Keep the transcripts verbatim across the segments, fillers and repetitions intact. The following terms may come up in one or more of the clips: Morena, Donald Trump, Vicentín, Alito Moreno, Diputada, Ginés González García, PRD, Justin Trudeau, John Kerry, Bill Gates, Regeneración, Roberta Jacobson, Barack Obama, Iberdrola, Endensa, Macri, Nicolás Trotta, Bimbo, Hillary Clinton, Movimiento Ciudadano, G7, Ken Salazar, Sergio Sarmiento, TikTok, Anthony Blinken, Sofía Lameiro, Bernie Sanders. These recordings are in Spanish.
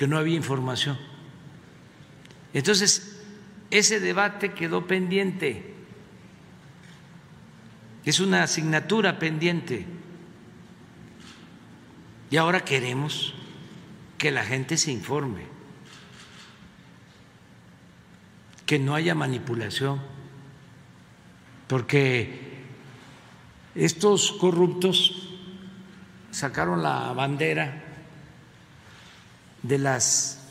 porque no había información. Entonces, ese debate quedó pendiente, es una asignatura pendiente, y ahora queremos que la gente se informe, que no haya manipulación, porque estos corruptos sacaron la bandera de las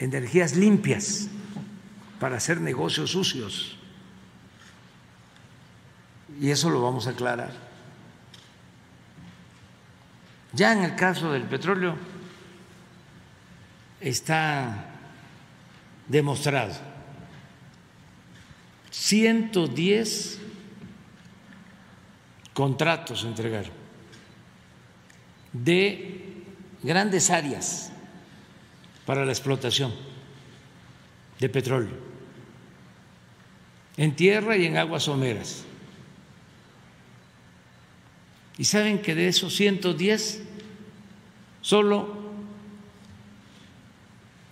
energías limpias para hacer negocios sucios, y eso lo vamos a aclarar. Ya en el caso del petróleo está demostrado, ciento diez contratos entregaron de grandes áreas para la explotación de petróleo, en tierra y en aguas someras. Y saben que de esos ciento diez solo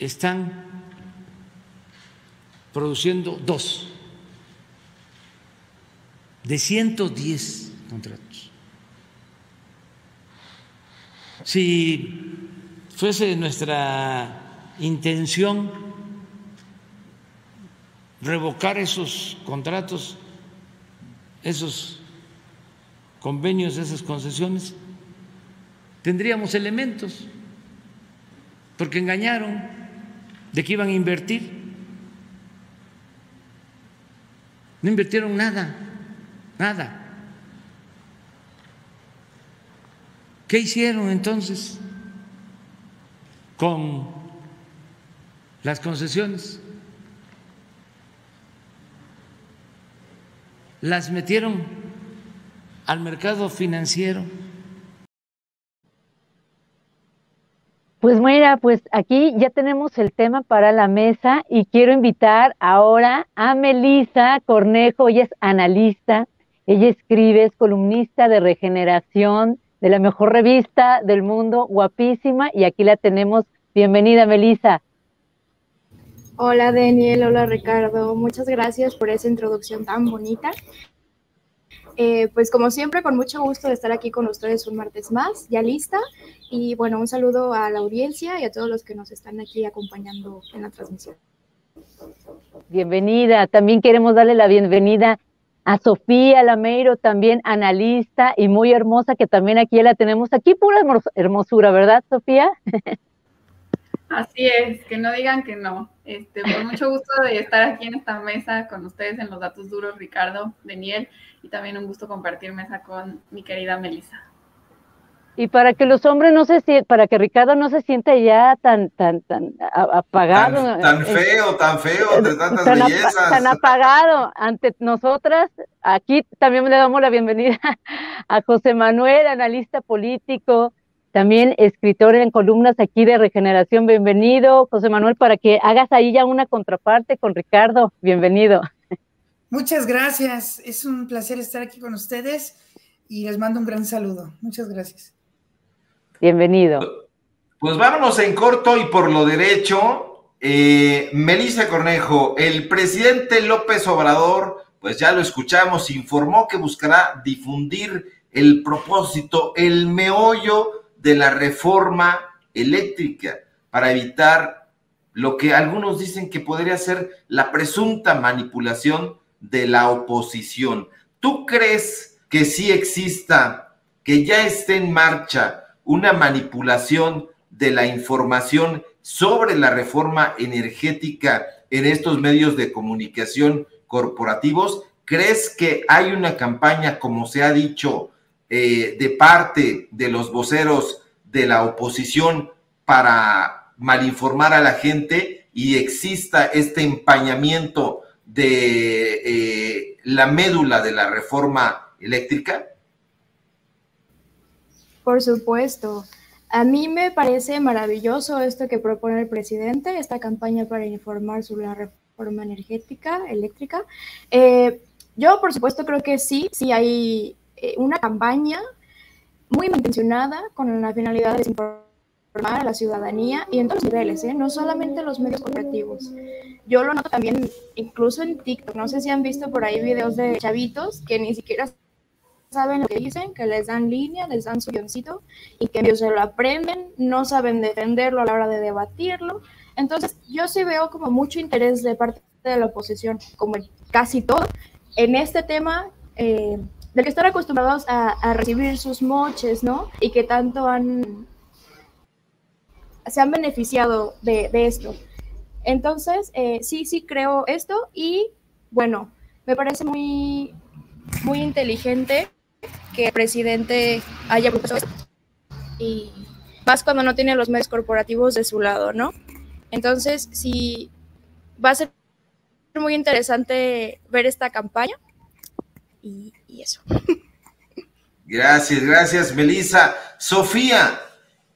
están produciendo dos, de ciento diez contratos. Si fuese nuestra intención revocar esos contratos, esos convenios, esas concesiones, tendríamos elementos, porque engañaron de que iban a invertir, no invirtieron nada, nada. ¿Qué hicieron entonces con las concesiones? Las metieron al mercado financiero. Pues mira, pues aquí ya tenemos el tema para la mesa y quiero invitar ahora a Melissa Cornejo. Ella es analista, ella escribe, es columnista de Regeneración, de la mejor revista del mundo, guapísima, y aquí la tenemos. Bienvenida, Melissa. Hola, Daniel, hola, Ricardo. Muchas gracias por esa introducción tan bonita. Eh, pues como siempre, con mucho gusto de estar aquí con ustedes un martes más, ya lista. Y bueno, un saludo a la audiencia y a todos los que nos están aquí acompañando en la transmisión. Bienvenida. También queremos darle la bienvenida a Sofía Lameiro, también analista y muy hermosa, que también aquí ya la tenemos. Aquí pura hermosura, ¿verdad, Sofía? Así es, que no digan que no. Este, por mucho gusto de estar aquí en esta mesa con ustedes en Los Datos Duros, Ricardo, Daniel, y también un gusto compartir mesa con mi querida Melissa. Y para que los hombres no se sientan, para que Ricardo no se sienta ya tan, tan, tan apagado. Tan, tan feo, tan feo, de tantas tan bellezas. Ap tan apagado ante nosotras. Aquí también le damos la bienvenida a José Manuel, analista político, también escritor en columnas aquí de Regeneración. Bienvenido, José Manuel, para que hagas ahí ya una contraparte con Ricardo. Bienvenido. Muchas gracias. Es un placer estar aquí con ustedes y les mando un gran saludo. Muchas gracias. Bienvenido. Pues vámonos en corto y por lo derecho. eh, Melissa Cornejo, el presidente López Obrador, pues ya lo escuchamos, informó que buscará difundir el propósito, el meollo de la reforma eléctrica para evitar lo que algunos dicen que podría ser la presunta manipulación de la oposición. ¿Tú crees que sí exista, que ya esté en marcha una manipulación de la información sobre la reforma energética en estos medios de comunicación corporativos? ¿Crees que hay una campaña, como se ha dicho, eh, de parte de los voceros de la oposición para malinformar a la gente y exista este empañamiento de eh, la médula de la reforma eléctrica? Por supuesto. A mí me parece maravilloso esto que propone el presidente, esta campaña para informar sobre la reforma energética, eléctrica. Eh, yo, por supuesto, creo que sí, sí hay eh, una campaña muy intencionada con la finalidad de desinformar informar a la ciudadanía y en todos los niveles, ¿eh? No solamente los medios corporativos. Yo lo noto también incluso en TikTok. No sé si han visto por ahí videos de chavitos que ni siquiera saben lo que dicen, que les dan línea, les dan su guioncito y que ellos se lo aprenden, no saben defenderlo a la hora de debatirlo. Entonces yo sí veo como mucho interés de parte de la oposición, como casi todo, en este tema eh, del que están acostumbrados a, a recibir sus moches, ¿no? Y que tanto han, se han beneficiado de, de esto. Entonces, eh, sí, sí creo esto y, bueno, me parece muy, muy inteligente que el presidente haya propuesto esto. Y más cuando no tiene los medios corporativos de su lado, ¿no? Entonces, sí, va a ser muy interesante ver esta campaña y, y eso. Gracias, gracias, Melissa. Sofía,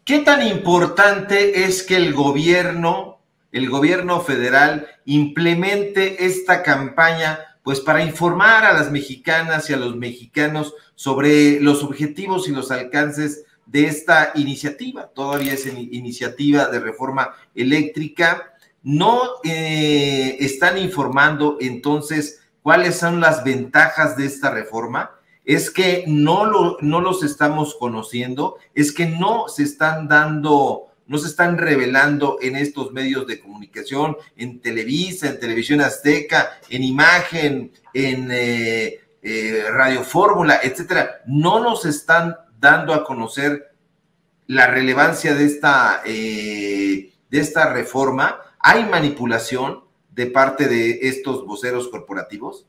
¿qué tan importante es que el gobierno... el gobierno federal implemente esta campaña, pues para informar a las mexicanas y a los mexicanos sobre los objetivos y los alcances de esta iniciativa? Todavía es iniciativa de reforma eléctrica. No eh, están informando entonces cuáles son las ventajas de esta reforma. Es que no, lo, no los estamos conociendo, es que no se están dando... no se están revelando en estos medios de comunicación, en Televisa, en Televisión Azteca, en Imagen, en eh, eh, Radio Fórmula, etcétera. No nos están dando a conocer la relevancia de esta, eh, de esta reforma. ¿Hay manipulación de parte de estos voceros corporativos?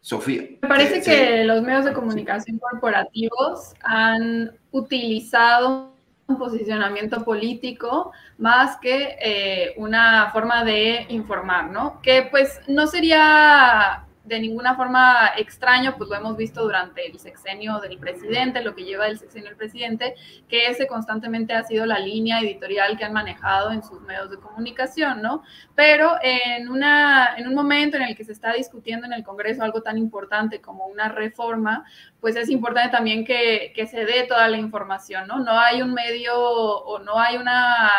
Sofía. Me parece sí, que sí. Los medios de comunicación sí. corporativos han utilizado un posicionamiento político más que eh, una forma de informar, ¿no? Que pues no sería de ninguna forma extraño, pues lo hemos visto durante el sexenio del presidente, lo que lleva del sexenio del presidente, que ese constantemente ha sido la línea editorial que han manejado en sus medios de comunicación, ¿no? Pero en, una, en un momento en el que se está discutiendo en el Congreso algo tan importante como una reforma, pues es importante también que, que se dé toda la información, ¿no? No hay un medio o no hay una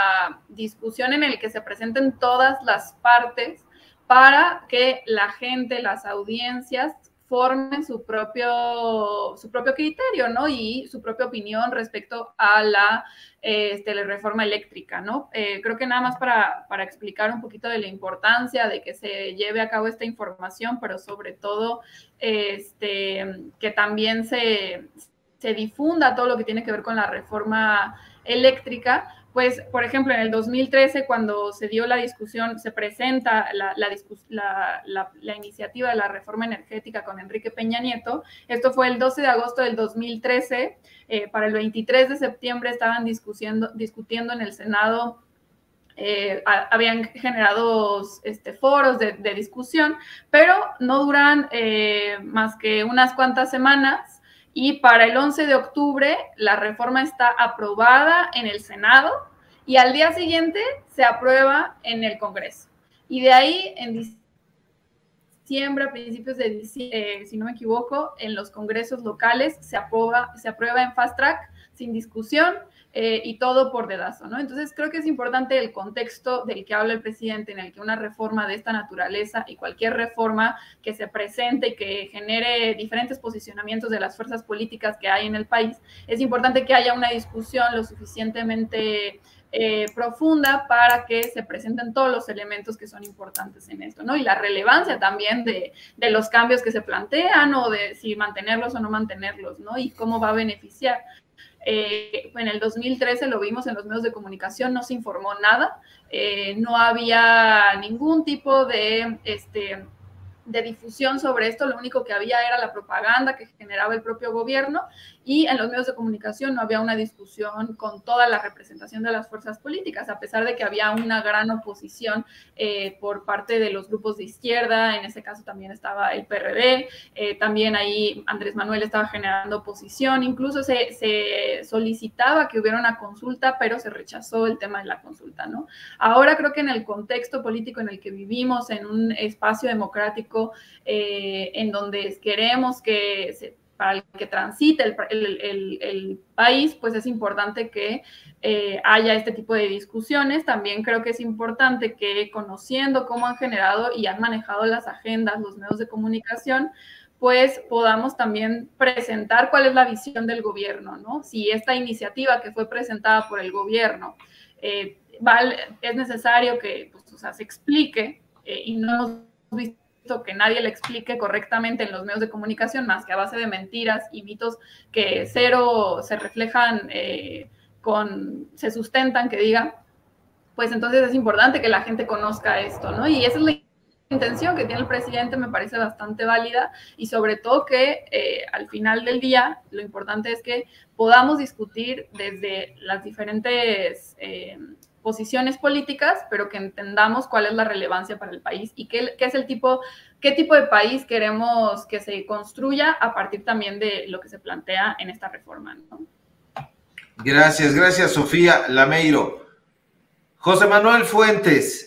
discusión en el que se presenten todas las partes para que la gente, las audiencias, formen su propio, su propio criterio, ¿no? Y su propia opinión respecto a la este, la reforma eléctrica, ¿no? Eh, creo que nada más para, para explicar un poquito de la importancia de que se lleve a cabo esta información, pero sobre todo este, que también se, se difunda todo lo que tiene que ver con la reforma eléctrica. Pues, por ejemplo, en el dos mil trece, cuando se dio la discusión, se presenta la, la, discus la, la, la iniciativa de la reforma energética con Enrique Peña Nieto, esto fue el doce de agosto del dos mil trece, eh, para el veintitrés de septiembre estaban discutiendo, discutiendo en el Senado. Eh, a, habían generado este, foros de, de discusión, pero no duran eh, más que unas cuantas semanas. Y para el once de octubre la reforma está aprobada en el Senado y al día siguiente se aprueba en el Congreso. Y de ahí en diciembre, a principios de diciembre, eh, si no me equivoco, en los congresos locales se aprueba, se aprueba en fast track, sin discusión eh, y todo por dedazo, ¿no? Entonces creo que es importante el contexto del que habla el presidente, en el que una reforma de esta naturaleza y cualquier reforma que se presente y que genere diferentes posicionamientos de las fuerzas políticas que hay en el país, es importante que haya una discusión lo suficientemente eh, profunda para que se presenten todos los elementos que son importantes en esto, ¿no? Y la relevancia también de, de los cambios que se plantean o de si mantenerlos o no mantenerlos, ¿no? Y cómo va a beneficiar. Eh, en el dos mil trece lo vimos en los medios de comunicación, no se informó nada, eh, no había ningún tipo de, este, de difusión sobre esto, lo único que había era la propaganda que generaba el propio gobierno y en los medios de comunicación no había una discusión con toda la representación de las fuerzas políticas, a pesar de que había una gran oposición eh, por parte de los grupos de izquierda, en ese caso también estaba el P R D, eh, también ahí Andrés Manuel estaba generando oposición, incluso se, se solicitaba que hubiera una consulta, pero se rechazó el tema de la consulta, ¿no? Ahora creo que en el contexto político en el que vivimos, en un espacio democrático, Eh, en donde queremos que se para el que transite el, el, el, el país, pues es importante que eh, haya este tipo de discusiones. También creo que es importante que, conociendo cómo han generado y han manejado las agendas, los medios de comunicación, pues podamos también presentar cuál es la visión del gobierno, ¿no? Si esta iniciativa que fue presentada por el gobierno eh, vale, es necesario que pues, o sea, se explique eh, y no hemos visto que nadie le explique correctamente en los medios de comunicación más que a base de mentiras y mitos que cero se reflejan, eh, con, se sustentan, que diga, pues entonces es importante que la gente conozca esto, ¿no? Y esa es la intención que tiene el presidente, me parece bastante válida, y sobre todo que eh, al final del día lo importante es que podamos discutir desde las diferentes eh, posiciones políticas, pero que entendamos cuál es la relevancia para el país y qué, qué es el tipo, qué tipo de país queremos que se construya a partir también de lo que se plantea en esta reforma, ¿no? Gracias, gracias Sofía Lameiro. José Manuel Fuentes.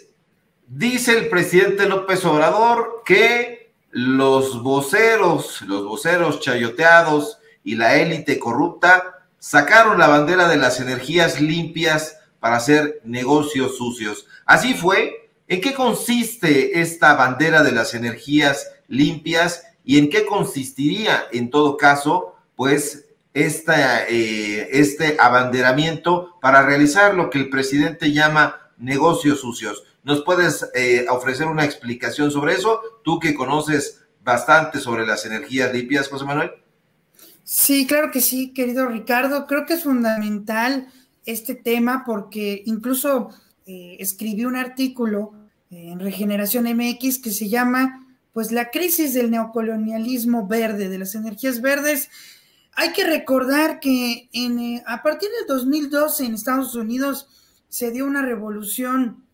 Dice el presidente López Obrador que los voceros, los voceros chayoteados y la élite corrupta sacaron la bandera de las energías limpias para hacer negocios sucios. Así fue. ¿En qué consiste esta bandera de las energías limpias y en qué consistiría, en todo caso, pues esta, eh, este abanderamiento para realizar lo que el presidente llama negocios sucios? ¿Nos puedes eh, ofrecer una explicación sobre eso? Tú que conoces bastante sobre las energías limpias, José Manuel. Sí, claro que sí, querido Ricardo. Creo que es fundamental este tema porque incluso eh, escribí un artículo en Regeneración M X que se llama pues la crisis del neocolonialismo verde, de las energías verdes. Hay que recordar que en, eh, a partir del dos mil doce en Estados Unidos se dio una revolución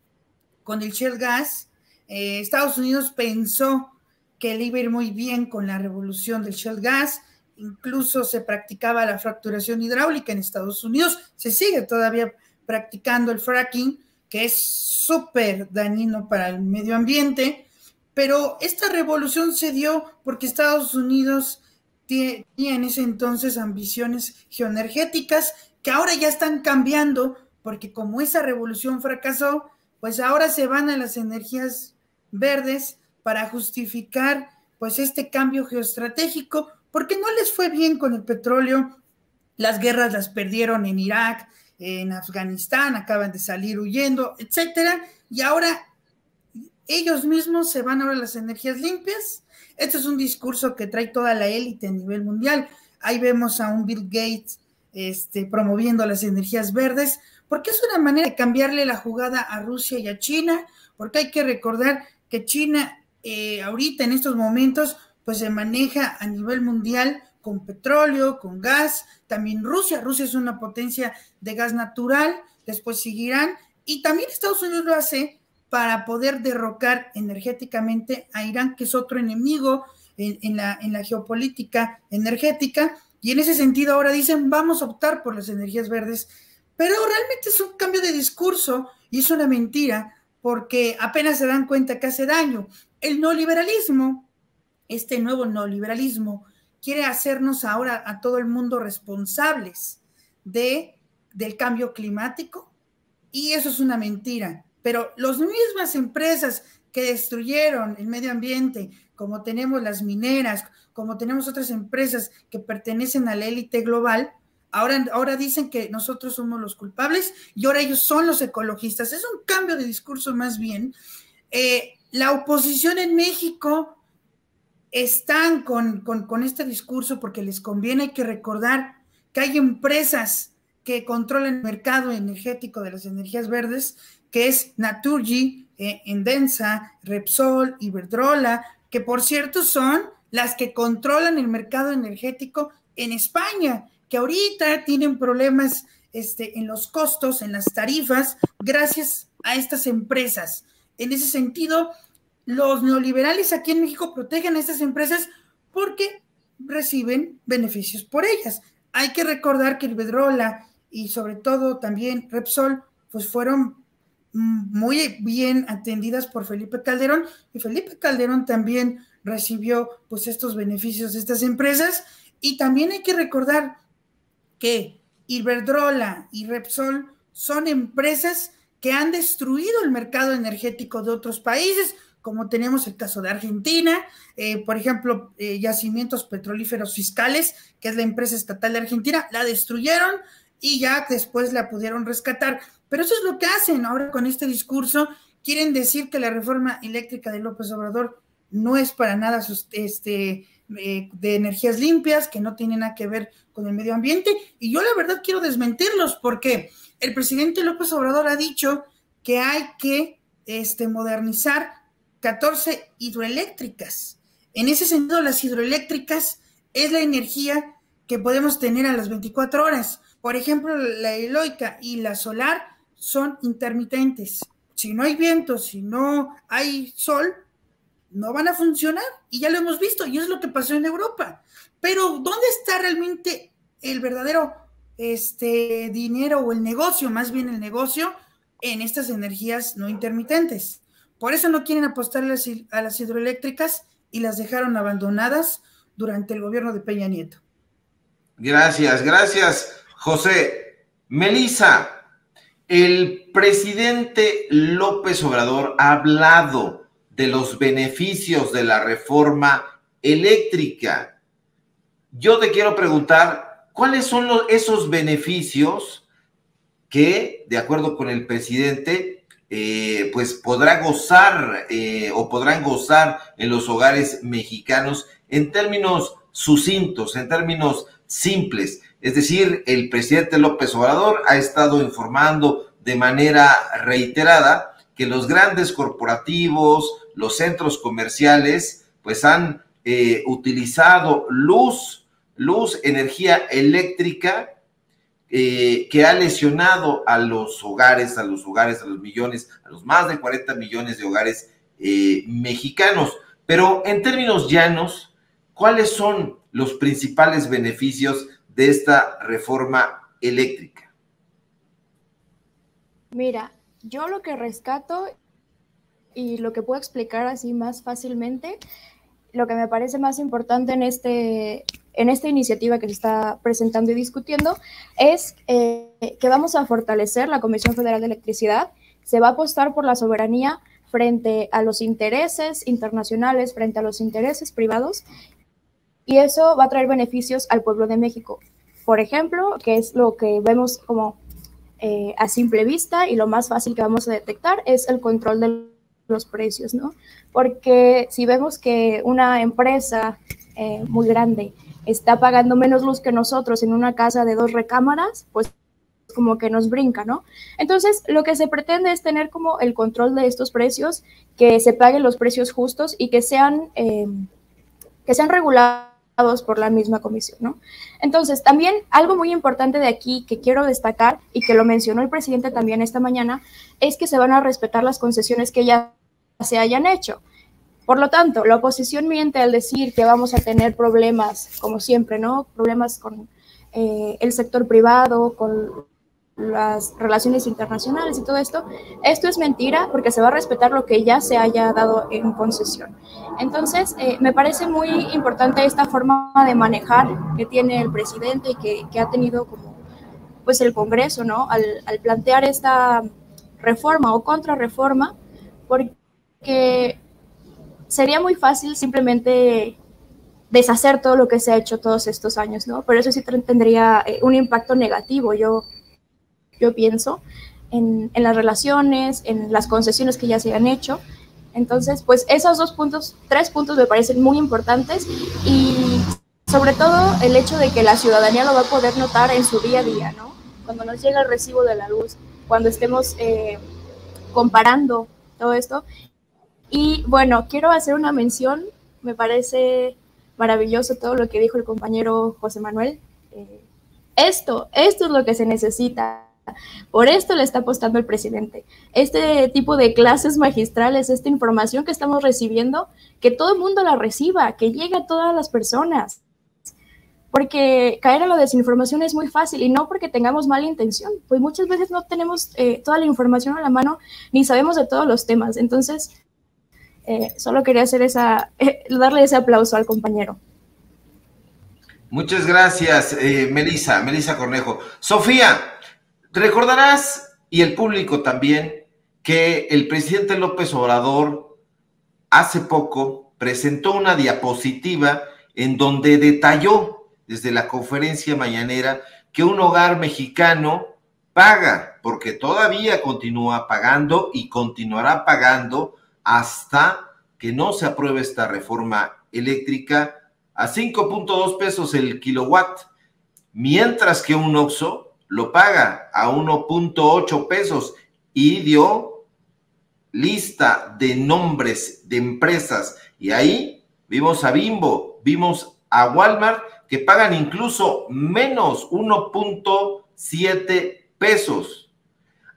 con el Shell Gas. eh, Estados Unidos pensó que le iba a ir muy bien con la revolución del Shell Gas, incluso se practicaba la fracturación hidráulica en Estados Unidos, se sigue todavía practicando el fracking, que es súper dañino para el medio ambiente, pero esta revolución se dio porque Estados Unidos tenía en ese entonces ambiciones geoenergéticas que ahora ya están cambiando, porque como esa revolución fracasó, pues ahora se van a las energías verdes para justificar pues este cambio geoestratégico, porque no les fue bien con el petróleo, las guerras las perdieron en Irak, en Afganistán, acaban de salir huyendo, etcétera, y ahora ellos mismos se van ahora a las energías limpias. Este es un discurso que trae toda la élite a nivel mundial. Ahí vemos a un Bill Gates este, promoviendo las energías verdes, porque es una manera de cambiarle la jugada a Rusia y a China, porque hay que recordar que China eh, ahorita en estos momentos pues se maneja a nivel mundial con petróleo, con gas, también Rusia, Rusia es una potencia de gas natural, después sigue Irán, y también Estados Unidos lo hace para poder derrocar energéticamente a Irán, que es otro enemigo en, en, la, en la geopolítica energética, y en ese sentido ahora dicen vamos a optar por las energías verdes. Pero realmente es un cambio de discurso y es una mentira, porque apenas se dan cuenta que hace daño. El neoliberalismo, este nuevo neoliberalismo, quiere hacernos ahora a todo el mundo responsables de, del cambio climático, y eso es una mentira. Pero las mismas empresas que destruyeron el medio ambiente, como tenemos las mineras, como tenemos otras empresas que pertenecen a la élite global, Ahora, ahora dicen que nosotros somos los culpables y ahora ellos son los ecologistas. Es un cambio de discurso más bien. Eh, la oposición en México están con, con, con este discurso porque les conviene. Hay que recordar que hay empresas que controlan el mercado energético de las energías verdes, que es Naturgy, eh, Endensa, Repsol, Iberdrola, que por cierto son las que controlan el mercado energético en España, que ahorita tienen problemas este, en los costos, en las tarifas, gracias a estas empresas. En ese sentido, los neoliberales aquí en México protegen a estas empresas porque reciben beneficios por ellas. Hay que recordar que Iberdrola y sobre todo también Repsol, pues fueron muy bien atendidas por Felipe Calderón, y Felipe Calderón también recibió pues estos beneficios de estas empresas, Y también hay que recordar que Iberdrola y Repsol son empresas que han destruido el mercado energético de otros países, como tenemos el caso de Argentina, eh, por ejemplo, eh, Yacimientos Petrolíferos Fiscales, que es la empresa estatal de Argentina, la destruyeron y ya después la pudieron rescatar. Pero eso es lo que hacen ahora con este discurso. Quieren decir que la reforma eléctrica de López Obrador no es para nada este, eh, de energías limpias, que no tiene nada que ver con el medio ambiente. Y yo la verdad quiero desmentirlos, porque el presidente López Obrador ha dicho que hay que este, modernizar catorce hidroeléctricas. En ese sentido, las hidroeléctricas es la energía que podemos tener a las veinticuatro horas. Por ejemplo, la eólica y la solar son intermitentes. Si no hay viento, si no hay sol, no van a funcionar, y ya lo hemos visto, y es lo que pasó en Europa. Pero ¿dónde está realmente el verdadero este, dinero o el negocio, más bien el negocio, en estas energías no intermitentes? Por eso no quieren apostar a las hidroeléctricas y las dejaron abandonadas durante el gobierno de Peña Nieto. Gracias, gracias, José. Melissa, el presidente López Obrador ha hablado de los beneficios de la reforma eléctrica. Yo te quiero preguntar, ¿cuáles son los, esos beneficios que, de acuerdo con el presidente, Eh, pues podrá gozar eh, o podrán gozar en los hogares mexicanos en términos sucintos, en términos simples? Es decir, el presidente López Obrador ha estado informando de manera reiterada que los grandes corporativos, los centros comerciales, pues han eh, utilizado luz, luz, energía eléctrica, Eh, que ha lesionado a los hogares, a los hogares, a los millones, a los más de cuarenta millones de hogares eh, mexicanos. Pero en términos llanos, ¿cuáles son los principales beneficios de esta reforma eléctrica? Mira, yo lo que rescato y lo que puedo explicar así más fácilmente, lo que me parece más importante en este... en esta iniciativa que se está presentando y discutiendo, es eh, que vamos a fortalecer la Comisión Federal de Electricidad, se va a apostar por la soberanía frente a los intereses internacionales, frente a los intereses privados, y eso va a traer beneficios al pueblo de México. Por ejemplo, que es lo que vemos como eh, a simple vista y lo más fácil que vamos a detectar, es el control de los precios, ¿no? Porque si vemos que una empresa eh, muy grande está pagando menos luz que nosotros en una casa de dos recámaras, pues como que nos brinca, ¿no? Entonces, lo que se pretende es tener como el control de estos precios, que se paguen los precios justos y que sean, eh, que sean regulados por la misma comisión, ¿no? Entonces, también algo muy importante de aquí que quiero destacar y que lo mencionó el presidente también esta mañana, es que se van a respetar las concesiones que ya se hayan hecho. Por lo tanto, la oposición miente al decir que vamos a tener problemas, como siempre, ¿no? Problemas con eh, el sector privado, con las relaciones internacionales y todo esto. Esto es mentira, porque se va a respetar lo que ya se haya dado en concesión. Entonces, eh, me parece muy importante esta forma de manejar que tiene el presidente y que, que ha tenido como, pues, el Congreso, ¿no? Al, al plantear esta reforma o contrarreforma, porque sería muy fácil simplemente deshacer todo lo que se ha hecho todos estos años, ¿no? Pero eso sí tendría un impacto negativo, yo, yo pienso, en, en las relaciones, en las concesiones que ya se han hecho. Entonces, pues esos dos puntos, tres puntos me parecen muy importantes, y sobre todo el hecho de que la ciudadanía lo va a poder notar en su día a día, ¿no? Cuando nos llega el recibo de la luz, cuando estemos eh, comparando todo esto. Y bueno, quiero hacer una mención, me parece maravilloso todo lo que dijo el compañero José Manuel. Eh, esto, esto es lo que se necesita, por esto le está apostando el presidente. Este tipo de clases magistrales, esta información que estamos recibiendo, que todo el mundo la reciba, que llegue a todas las personas. Porque caer a la desinformación es muy fácil, y no porque tengamos mala intención, pues muchas veces no tenemos eh, toda la información a la mano, ni sabemos de todos los temas, entonces... Eh, solo quería hacer esa, eh, darle ese aplauso al compañero. Muchas gracias, eh, Melissa, Melissa Cornejo. Sofía, recordarás, y el público también, que el presidente López Obrador hace poco presentó una diapositiva en donde detalló desde la conferencia mañanera que un hogar mexicano paga, porque todavía continúa pagando y continuará pagando hasta que no se apruebe esta reforma eléctrica, a cinco punto dos pesos el kilowatt, mientras que un Oxxo lo paga a uno punto ocho pesos, y dio lista de nombres de empresas, y ahí vimos a Bimbo, vimos a Walmart, que pagan incluso menos, uno punto siete pesos.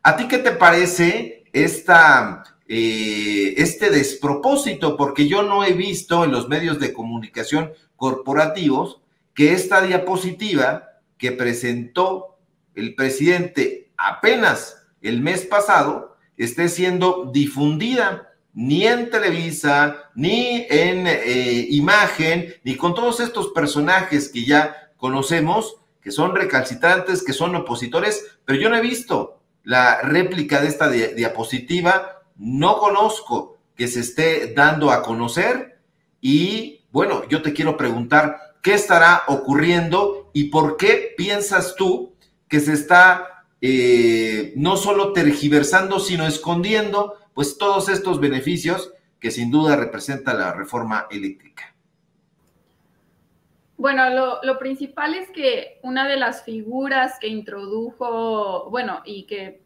¿A ti qué te parece esta... Eh, este despropósito? Porque yo no he visto en los medios de comunicación corporativos que esta diapositiva que presentó el presidente apenas el mes pasado esté siendo difundida ni en Televisa, ni en eh, Imagen, ni con todos estos personajes que ya conocemos, que son recalcitrantes, que son opositores, pero yo no he visto la réplica de esta di diapositiva. No conozco que se esté dando a conocer y, bueno, yo te quiero preguntar qué estará ocurriendo y por qué piensas tú que se está eh, no solo tergiversando, sino escondiendo pues todos estos beneficios que sin duda representa la reforma eléctrica. Bueno, lo, lo principal es que una de las figuras que introdujo, bueno, y que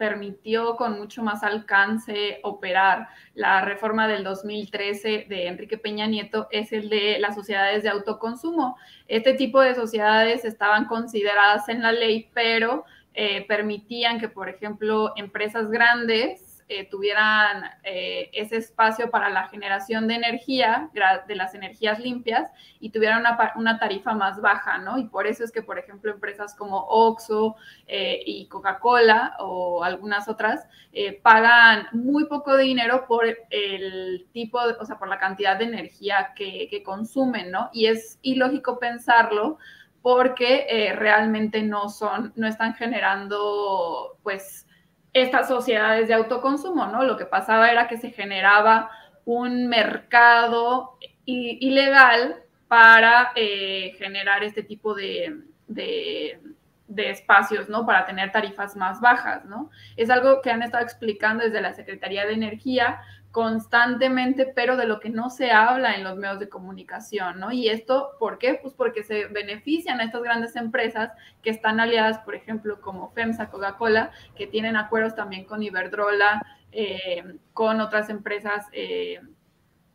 permitió con mucho más alcance operar la reforma del dos mil trece de Enrique Peña Nieto es el de las sociedades de autoconsumo. Este tipo de sociedades estaban consideradas en la ley, pero eh, permitían que, por ejemplo, empresas grandes eh, tuvieran eh, ese espacio para la generación de energía, de las energías limpias, y tuvieran una, una tarifa más baja, ¿no? Y por eso es que, por ejemplo, empresas como Oxxo eh, y Coca-Cola o algunas otras eh, pagan muy poco dinero por el tipo, de, o sea, por la cantidad de energía que, que consumen, ¿no? Y es ilógico pensarlo porque eh, realmente no son, no están generando, pues, estas sociedades de autoconsumo, ¿no? Lo que pasaba era que se generaba un mercado ilegal para eh, generar este tipo de, de, de espacios, ¿no? Para tener tarifas más bajas, ¿no? Es algo que han estado explicando desde la Secretaría de Energía constantemente, pero de lo que no se habla en los medios de comunicación, ¿no? Y esto, ¿por qué? Pues porque se benefician a estas grandes empresas que están aliadas, por ejemplo, como FEMSA, Coca-Cola, que tienen acuerdos también con Iberdrola, eh, con otras empresas eh,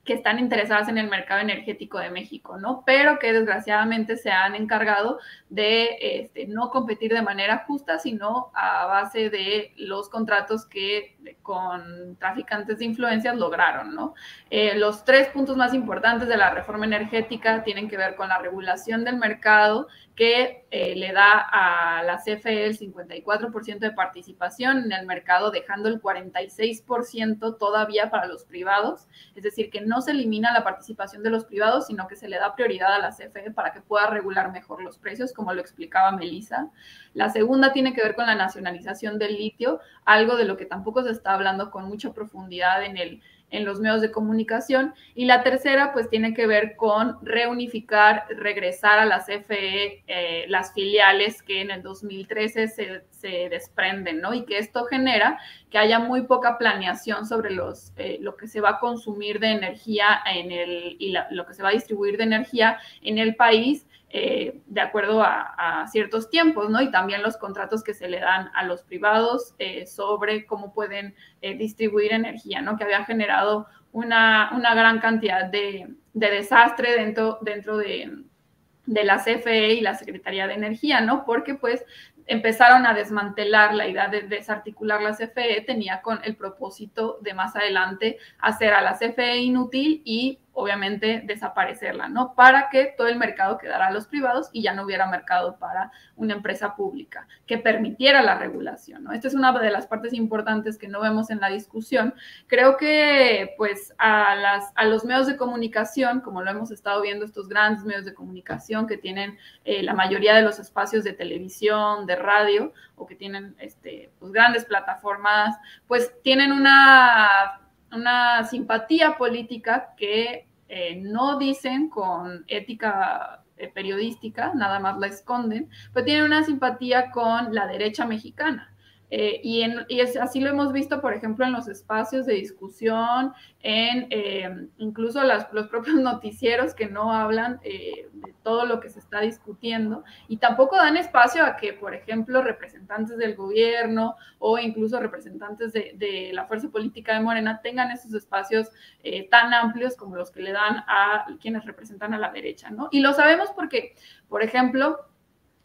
que están interesadas en el mercado energético de México, ¿no? Pero que desgraciadamente se han encargado de este, no competir de manera justa, sino a base de los contratos que con traficantes de influencias lograron, ¿no? Eh, los tres puntos más importantes de la reforma energética tienen que ver con la regulación del mercado, que eh, le da a la C F E el cincuenta y cuatro por ciento de participación en el mercado, dejando el cuarenta y seis por ciento todavía para los privados. Es decir, que no se elimina la participación de los privados, sino que se le da prioridad a la C F E para que pueda regular mejor los precios, como lo explicaba Melissa. La segunda tiene que ver con la nacionalización del litio, algo de lo que tampoco se está hablando con mucha profundidad en el en los medios de comunicación, y la tercera pues tiene que ver con reunificar, regresar a la C F E eh, las filiales que en el dos mil trece se, se desprenden, ¿no? Y que esto genera que haya muy poca planeación sobre los, eh, lo que se va a consumir de energía en el, y la, lo que se va a distribuir de energía en el país eh, de acuerdo a, a ciertos tiempos, ¿no? Y también los contratos que se le dan a los privados eh, sobre cómo pueden eh, distribuir energía, ¿no? Que había generado una, una gran cantidad de, de desastre dentro, dentro de, de la C F E y la Secretaría de Energía, ¿no? Porque, pues, empezaron a desmantelar la idea de desarticular la C F E, tenía con el propósito de más adelante hacer a la C F E inútil y obviamente desaparecerla, ¿no? Para que todo el mercado quedara a los privados y ya no hubiera mercado para una empresa pública que permitiera la regulación, ¿no? Esta es una de las partes importantes que no vemos en la discusión. Creo que, pues, a, las, a los medios de comunicación, como lo hemos estado viendo, estos grandes medios de comunicación que tienen eh, la mayoría de los espacios de televisión, de radio, o que tienen este, pues, grandes plataformas, pues tienen una... una simpatía política que eh, no dicen con ética eh, periodística, nada más la esconden, pero tienen una simpatía con la derecha mexicana. Eh, y en, y es, así lo hemos visto, por ejemplo, en los espacios de discusión, en eh, incluso las, los propios noticieros que no hablan eh, de todo lo que se está discutiendo y tampoco dan espacio a que, por ejemplo, representantes del gobierno o incluso representantes de, de la fuerza política de Morena tengan esos espacios eh, tan amplios como los que le dan a quienes representan a la derecha, ¿no? Y lo sabemos porque, por ejemplo,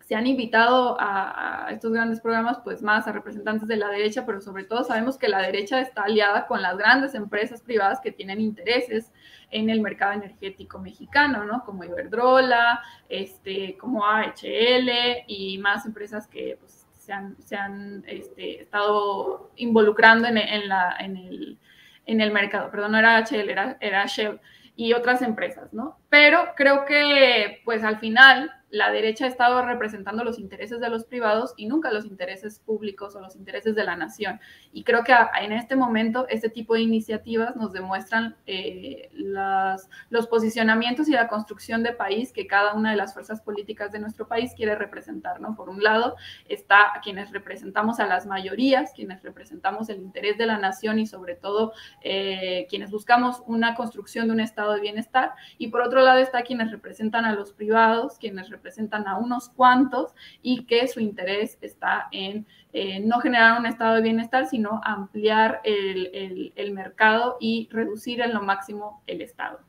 se han invitado a, a estos grandes programas, pues más a representantes de la derecha, pero sobre todo sabemos que la derecha está aliada con las grandes empresas privadas que tienen intereses en el mercado energético mexicano, ¿no? Como Iberdrola, este, como A H L y más empresas que pues, se han, se han este, estado involucrando en, en, la, en, el, en el mercado. Perdón, no era A H L, era, era Shell y otras empresas, ¿no? Pero creo que, pues al final, la derecha ha estado representando los intereses de los privados y nunca los intereses públicos o los intereses de la nación. Y creo que en este momento este tipo de iniciativas nos demuestran eh, las, los posicionamientos y la construcción de país que cada una de las fuerzas políticas de nuestro país quiere representar, ¿no? Por un lado está a quienes representamos a las mayorías, quienes representamos el interés de la nación y sobre todo eh, quienes buscamos una construcción de un estado de bienestar. Y por otro lado está quienes representan a los privados, quienes representan representan a unos cuantos y que su interés está en eh, no generar un estado de bienestar, sino ampliar el, el, el mercado y reducir en lo máximo el estado.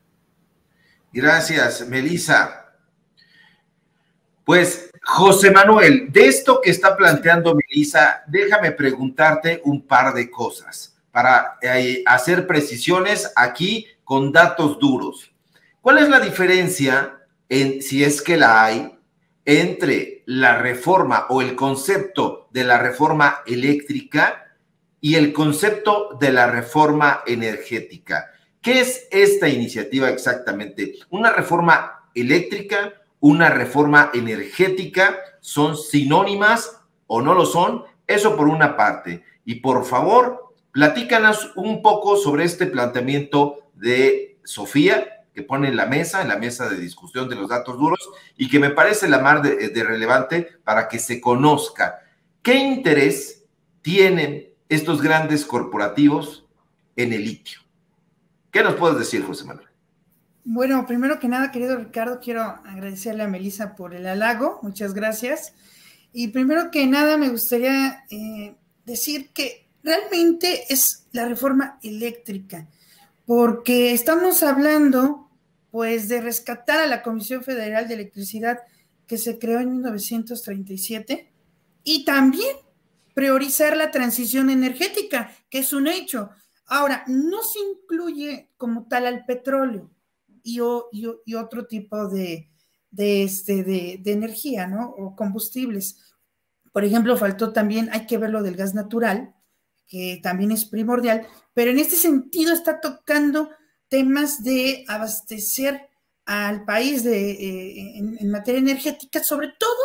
Gracias, Melissa. Pues, José Manuel, de esto que está planteando Melissa, déjame preguntarte un par de cosas para eh, hacer precisiones aquí con datos duros. ¿Cuál es la diferencia? En, si es que la hay, entre la reforma o el concepto de la reforma eléctrica y el concepto de la reforma energética. ¿Qué es esta iniciativa exactamente? Una reforma eléctrica, una reforma energética, ¿son sinónimas o no lo son? Eso por una parte. Y por favor, platícanos un poco sobre este planteamiento de Sofía, que pone en la mesa, en la mesa de discusión de los datos duros, y que me parece la mar de, de relevante para que se conozca. ¿Qué interés tienen estos grandes corporativos en el litio? ¿Qué nos puedes decir, José Manuel? Bueno, primero que nada, querido Ricardo, quiero agradecerle a Melissa por el halago, muchas gracias. Y primero que nada me gustaría eh, decir que realmente es la reforma eléctrica, porque estamos hablando, pues, de rescatar a la Comisión Federal de Electricidad que se creó en mil novecientos treinta y siete y también priorizar la transición energética, que es un hecho. Ahora, no se incluye como tal al petróleo y, y, y otro tipo de, de, este, de, de energía, ¿no? O combustibles. Por ejemplo, faltó también, hay que ver lo del gas natural, que también es primordial, pero en este sentido está tocando temas de abastecer al país de, eh, en, en materia energética, sobre todo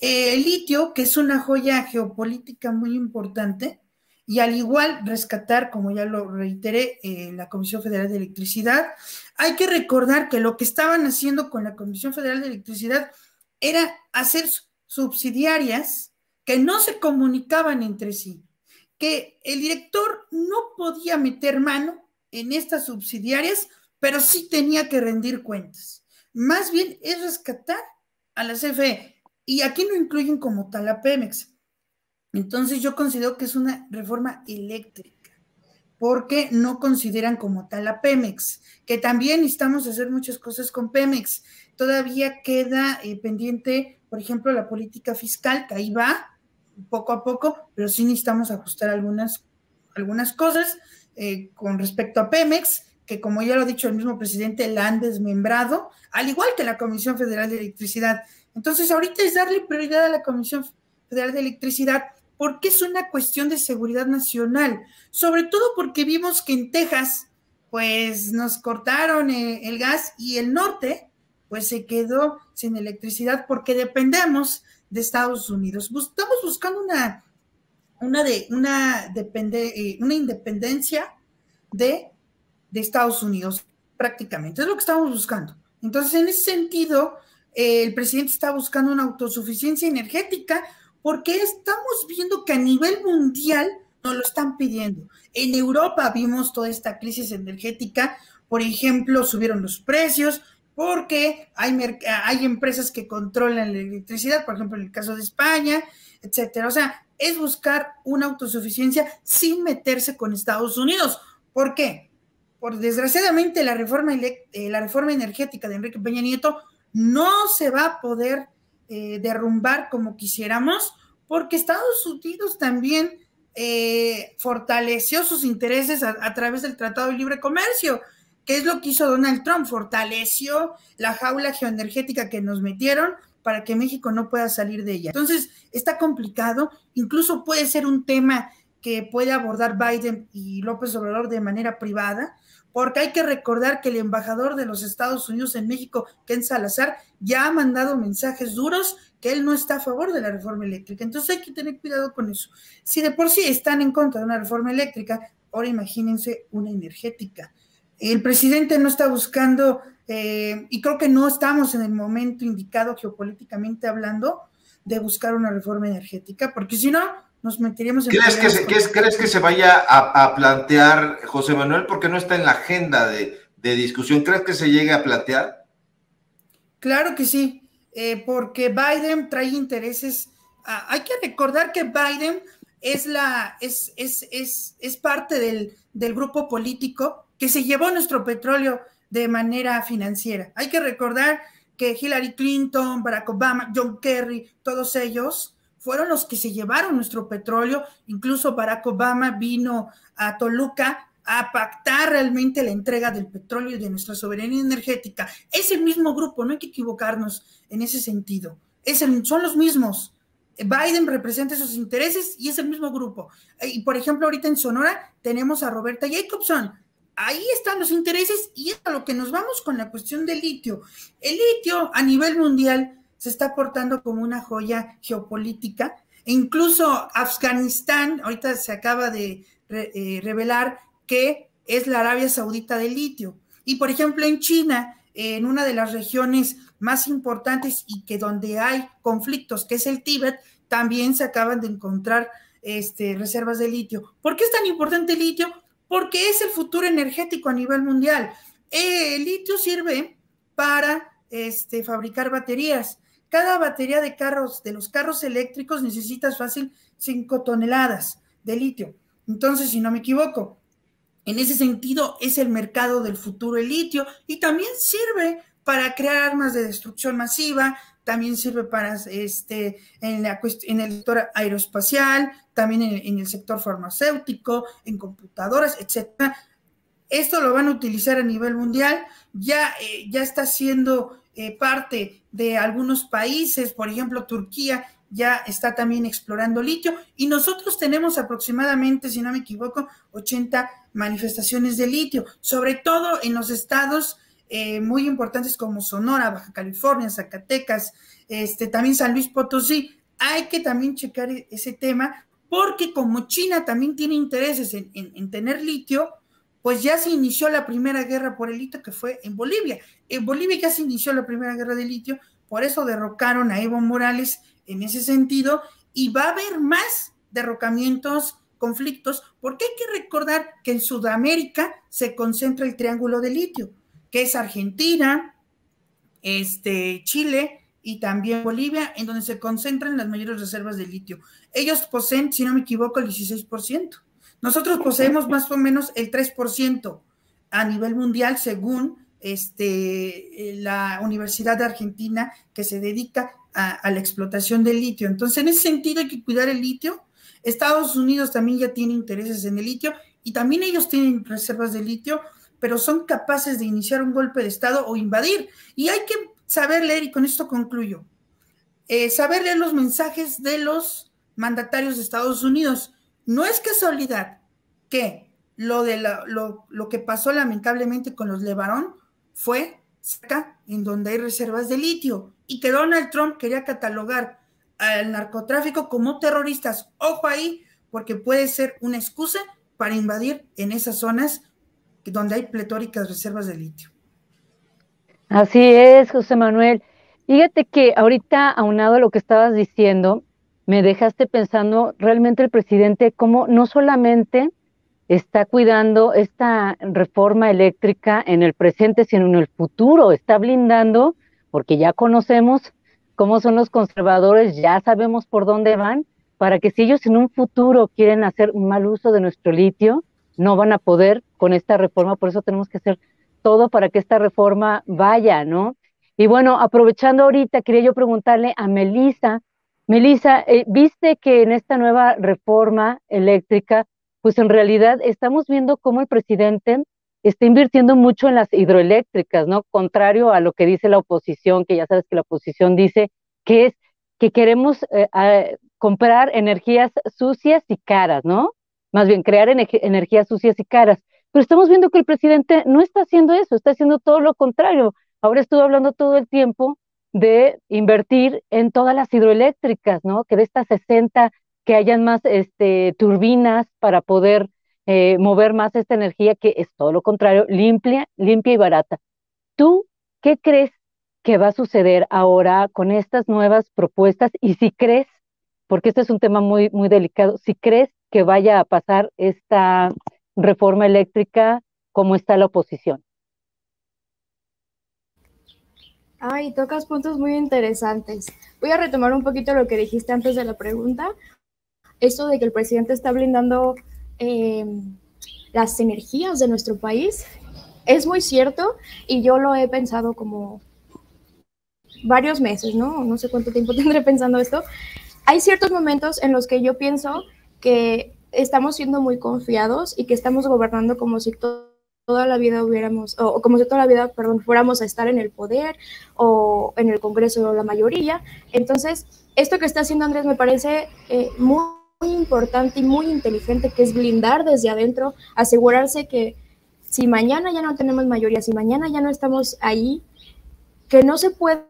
eh, el litio, que es una joya geopolítica muy importante, y al igual rescatar, como ya lo reiteré, eh, la Comisión Federal de Electricidad. Hay que recordar que lo que estaban haciendo con la Comisión Federal de Electricidad era hacer subsidiarias que no se comunicaban entre sí, que el director no podía meter mano en estas subsidiarias, pero sí tenía que rendir cuentas. Más bien es rescatar a la C F E, y aquí no incluyen como tal a Pemex. Entonces yo considero que es una reforma eléctrica, porque no consideran como tal a Pemex, que también necesitamos hacer muchas cosas con Pemex. Todavía queda eh, pendiente, por ejemplo, la política fiscal, que ahí va, poco a poco, pero sí necesitamos ajustar algunas, algunas cosas eh, con respecto a Pemex, que, como ya lo ha dicho el mismo presidente, la han desmembrado, al igual que la Comisión Federal de Electricidad. Entonces, ahorita es darle prioridad a la Comisión Federal de Electricidad porque es una cuestión de seguridad nacional, sobre todo porque vimos que en Texas, pues, nos cortaron el, el gas y el norte, pues, se quedó sin electricidad porque dependemos de Estados Unidos. Estamos buscando una, una, de, una, depende, una independencia de, de Estados Unidos, prácticamente. Es lo que estamos buscando. Entonces, en ese sentido, eh, el presidente está buscando una autosuficiencia energética porque estamos viendo que a nivel mundial nos lo están pidiendo. En Europa vimos toda esta crisis energética, por ejemplo, subieron los precios porque hay, hay empresas que controlan la electricidad, por ejemplo, en el caso de España, etcétera. O sea, es buscar una autosuficiencia sin meterse con Estados Unidos. ¿Por qué? Porque desgraciadamente la reforma, eh, la reforma energética de Enrique Peña Nieto no se va a poder eh, derrumbar como quisiéramos, porque Estados Unidos también Eh, fortaleció sus intereses a, a través del Tratado de Libre Comercio, que es lo que hizo Donald Trump, fortaleció la jaula geoenergética que nos metieron para que México no pueda salir de ella. Entonces, está complicado, incluso puede ser un tema que puede abordar Biden y López Obrador de manera privada, porque hay que recordar que el embajador de los Estados Unidos en México, Ken Salazar, ya ha mandado mensajes duros que él no está a favor de la reforma eléctrica. Entonces hay que tener cuidado con eso. Si de por sí están en contra de una reforma eléctrica, ahora imagínense una energética. El presidente no está buscando, eh, y creo que no estamos en el momento indicado geopolíticamente hablando, de buscar una reforma energética, porque si no, nos meteríamos en... ¿Crees que, se, que es, ¿Crees que se vaya a, a plantear, José Manuel? Porque no está en la agenda de, de discusión. ¿Crees que se llegue a plantear? Claro que sí, eh, porque Biden trae intereses. Ah, hay que recordar que Biden es, la, es, es, es, es parte del, del grupo político que se llevó nuestro petróleo de manera financiera. Hay que recordar que Hillary Clinton, Barack Obama, John Kerry, todos ellos fueron los que se llevaron nuestro petróleo. Incluso Barack Obama vino a Toluca a pactar realmente la entrega del petróleo y de nuestra soberanía energética. Es el mismo grupo, no hay que equivocarnos en ese sentido. Es el, son los mismos. Biden representa sus intereses y es el mismo grupo. Y por ejemplo, ahorita en Sonora tenemos a Roberta Jacobson. Ahí están los intereses y es a lo que nos vamos con la cuestión del litio. El litio a nivel mundial se está portando como una joya geopolítica, e incluso Afganistán, ahorita se acaba de re, eh, revelar que es la Arabia Saudita del litio, y por ejemplo en China, eh, en una de las regiones más importantes y que donde hay conflictos, que es el Tíbet, también se acaban de encontrar este, reservas de litio. ¿Por qué es tan importante el litio? Porque es el futuro energético a nivel mundial. Eh, el litio sirve para este, fabricar baterías. Cada batería de carros, de los carros eléctricos, necesitas fácil cinco toneladas de litio. Entonces, si no me equivoco, en ese sentido es el mercado del futuro el litio, y también sirve para crear armas de destrucción masiva, también sirve para este en, la, en el sector aeroespacial, también en, en el sector farmacéutico, en computadoras, etcétera. Esto lo van a utilizar a nivel mundial, ya, eh, ya está siendo Eh, parte de algunos países, por ejemplo Turquía ya está también explorando litio, y nosotros tenemos aproximadamente, si no me equivoco, ochenta manifestaciones de litio, sobre todo en los estados eh, muy importantes como Sonora, Baja California, Zacatecas, este, también San Luis Potosí. Hay que también checar ese tema, porque como China también tiene intereses en, en, en tener litio, pues ya se inició la primera guerra por el litio, que fue en Bolivia. En Bolivia ya se inició la primera guerra de litio, por eso derrocaron a Evo Morales en ese sentido, y va a haber más derrocamientos, conflictos, porque hay que recordar que en Sudamérica se concentra el triángulo de litio, que es Argentina, este, Chile y también Bolivia, en donde se concentran las mayores reservas de litio. Ellos poseen, si no me equivoco, el dieciséis por ciento. Nosotros poseemos más o menos el tres por ciento a nivel mundial, según este, la Universidad de Argentina, que se dedica a, a la explotación del litio. Entonces, en ese sentido hay que cuidar el litio. Estados Unidos también ya tiene intereses en el litio, y también ellos tienen reservas de litio, pero son capaces de iniciar un golpe de Estado o invadir. Y hay que saber leer, y con esto concluyo, eh, saber leer los mensajes de los mandatarios de Estados Unidos. No es casualidad que lo, de la, lo, lo que pasó lamentablemente con los LeBarón fue cerca en donde hay reservas de litio y que Donald Trump quería catalogar al narcotráfico como terroristas. Ojo ahí, porque puede ser una excusa para invadir en esas zonas donde hay pletóricas reservas de litio. Así es, José Manuel. Fíjate que ahorita, aunado a lo que estabas diciendo, me dejaste pensando realmente el presidente cómo no solamente está cuidando esta reforma eléctrica en el presente, sino en el futuro, está blindando, porque ya conocemos cómo son los conservadores, ya sabemos por dónde van, para que si ellos en un futuro quieren hacer mal uso de nuestro litio, no van a poder con esta reforma. Por eso tenemos que hacer todo para que esta reforma vaya, ¿no? Y bueno, aprovechando ahorita, quería yo preguntarle a Melissa. Melissa, eh, ¿viste que en esta nueva reforma eléctrica, pues en realidad estamos viendo cómo el presidente está invirtiendo mucho en las hidroeléctricas, ¿no? Contrario a lo que dice la oposición, que ya sabes que la oposición dice que es que queremos eh, eh, comprar energías sucias y caras, ¿no? Más bien crear energ- energías sucias y caras. Pero estamos viendo que el presidente no está haciendo eso, está haciendo todo lo contrario. Ahora estuvo hablando todo el tiempo de invertir en todas las hidroeléctricas, ¿no? Que de estas sesenta, que hayan más este, turbinas para poder eh, mover más esta energía, que es todo lo contrario, limpia, limpia y barata. ¿Tú qué crees que va a suceder ahora con estas nuevas propuestas? Y si crees, porque este es un tema muy, muy delicado, si crees que vaya a pasar esta reforma eléctrica, ¿cómo está la oposición? Ay, tocas puntos muy interesantes. Voy a retomar un poquito lo que dijiste antes de la pregunta, esto de que el presidente está blindando eh, las energías de nuestro país. Es muy cierto y yo lo he pensado como varios meses, ¿no? No sé cuánto tiempo tendré pensando esto. Hay ciertos momentos en los que yo pienso que estamos siendo muy confiados y que estamos gobernando como si to- toda la vida hubiéramos, o como si toda la vida, perdón, fuéramos a estar en el poder o en el Congreso o la mayoría. Entonces, esto que está haciendo Andrés me parece eh, muy, muy importante y muy inteligente, que es blindar desde adentro, asegurarse que si mañana ya no tenemos mayoría, si mañana ya no estamos ahí, que no se puede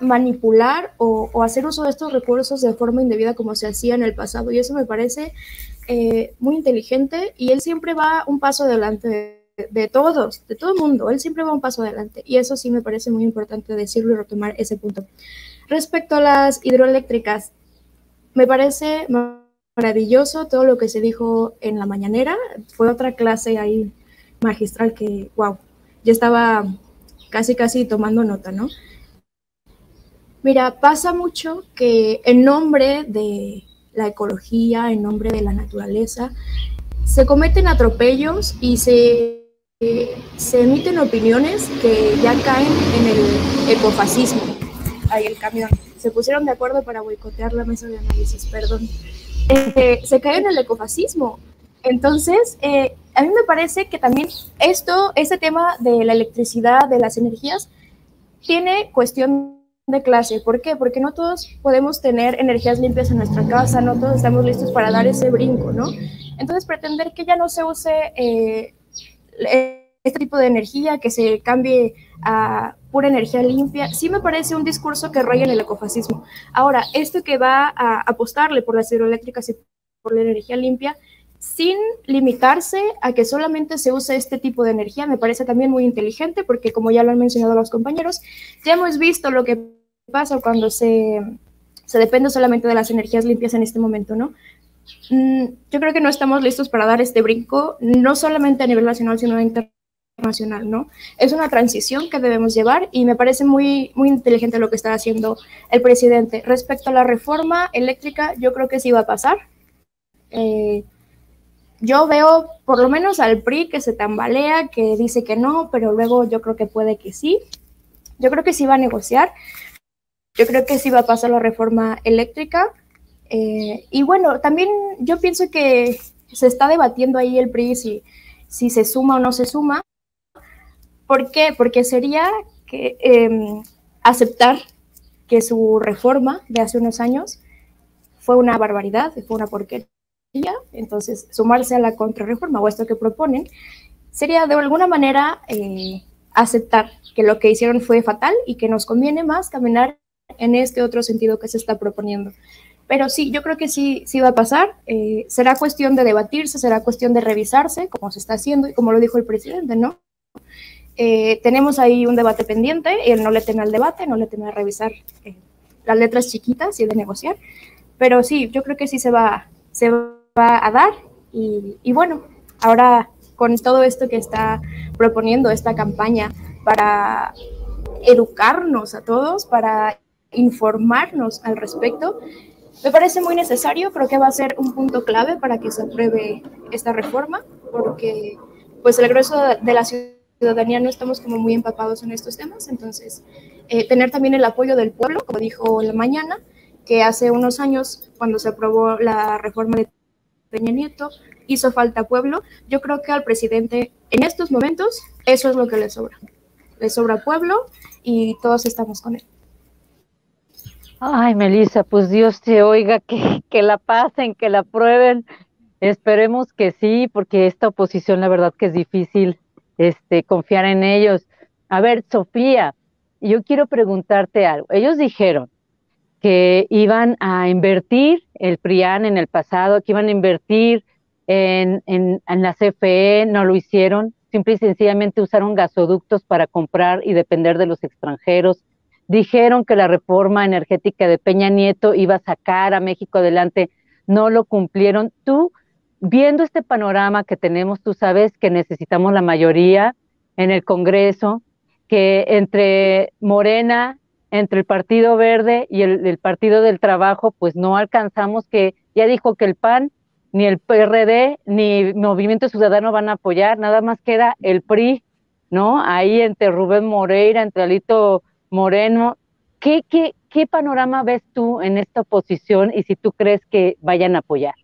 manipular o, o hacer uso de estos recursos de forma indebida como se hacía en el pasado, y eso me parece eh, muy inteligente, y él siempre va un paso adelante de, de todos, de todo el mundo, él siempre va un paso adelante, y eso sí me parece muy importante decirlo y retomar ese punto. Respecto a las hidroeléctricas, me parece maravilloso todo lo que se dijo en la mañanera, fue otra clase ahí magistral que, wow, yo estaba casi casi tomando nota, ¿no? Mira, pasa mucho que en nombre de la ecología, en nombre de la naturaleza, se cometen atropellos y se, se emiten opiniones que ya caen en el ecofascismo. Ahí el camión. Se pusieron de acuerdo para boicotear la mesa de análisis, perdón. Eh, se cae en el ecofascismo. Entonces, eh, a mí me parece que también esto, este tema de la electricidad, de las energías, tiene cuestión de clase. ¿Por qué? Porque no todos podemos tener energías limpias en nuestra casa, no todos estamos listos para dar ese brinco, ¿no? Entonces, pretender que ya no se use eh, este tipo de energía, que se cambie a pura energía limpia, sí me parece un discurso que raya en el ecofascismo. Ahora, esto que va a apostarle por las hidroeléctricas y por la energía limpia, sin limitarse a que solamente se use este tipo de energía, me parece también muy inteligente, porque como ya lo han mencionado los compañeros, ya hemos visto lo que pasa cuando se, se depende solamente de las energías limpias en este momento, ¿no? Yo creo que no estamos listos para dar este brinco, no solamente a nivel nacional, sino internacional, ¿no? Es una transición que debemos llevar y me parece muy, muy inteligente lo que está haciendo el presidente. Respecto a la reforma eléctrica, yo creo que sí va a pasar. Eh, Yo veo por lo menos al P R I que se tambalea, que dice que no, pero luego yo creo que puede que sí. Yo creo que sí va a negociar. Yo creo que sí va a pasar la reforma eléctrica. Eh, y bueno, también yo pienso que se está debatiendo ahí el P R I si, si se suma o no se suma. ¿Por qué? Porque sería que, eh, aceptar que su reforma de hace unos años fue una barbaridad, fue una porquería. Entonces, sumarse a la contrarreforma o esto que proponen sería de alguna manera eh, aceptar que lo que hicieron fue fatal y que nos conviene más caminar en este otro sentido que se está proponiendo. Pero sí, yo creo que sí, sí va a pasar. Eh, será cuestión de debatirse, será cuestión de revisarse, como se está haciendo y como lo dijo el presidente, ¿no? Eh, tenemos ahí un debate pendiente, él no le teme al debate, no le teme a revisar eh, las letras chiquitas y de negociar. Pero sí, yo creo que sí se va, se va a dar. Y, y bueno, ahora con todo esto que está proponiendo esta campaña para educarnos a todos, para informarnos al respecto, me parece muy necesario. Creo que va a ser un punto clave para que se apruebe esta reforma, porque pues el grueso de la ciudadanía no estamos como muy empapados en estos temas. Entonces, eh, tener también el apoyo del pueblo, como dijo en la mañana, que hace unos años, cuando se aprobó la reforma de Peña Nieto, hizo falta pueblo. Yo creo que al presidente en estos momentos eso es lo que le sobra. Le sobra pueblo y todos estamos con él. Ay, Melissa, pues Dios te oiga, que, que la pasen, que la aprueben. Esperemos que sí, porque esta oposición, la verdad que es difícil este, confiar en ellos. A ver, Sofía, yo quiero preguntarte algo. Ellos dijeron que iban a invertir, el PRIAN en el pasado, que iban a invertir en, en, en la C F E, no lo hicieron. Simple y sencillamente usaron gasoductos para comprar y depender de los extranjeros. Dijeron que la reforma energética de Peña Nieto iba a sacar a México adelante, no lo cumplieron. Tú, viendo este panorama que tenemos, tú sabes que necesitamos la mayoría en el Congreso, que entre Morena, entre el Partido Verde y el, el Partido del Trabajo, pues no alcanzamos, que ya dijo que el PAN, ni el P R D, ni Movimiento Ciudadano van a apoyar, nada más queda el P R I, ¿no? Ahí entre Rubén Moreira, entre Alito Moreno. ¿Qué, qué, qué panorama ves tú en esta oposición y si tú crees que vayan a apoyar?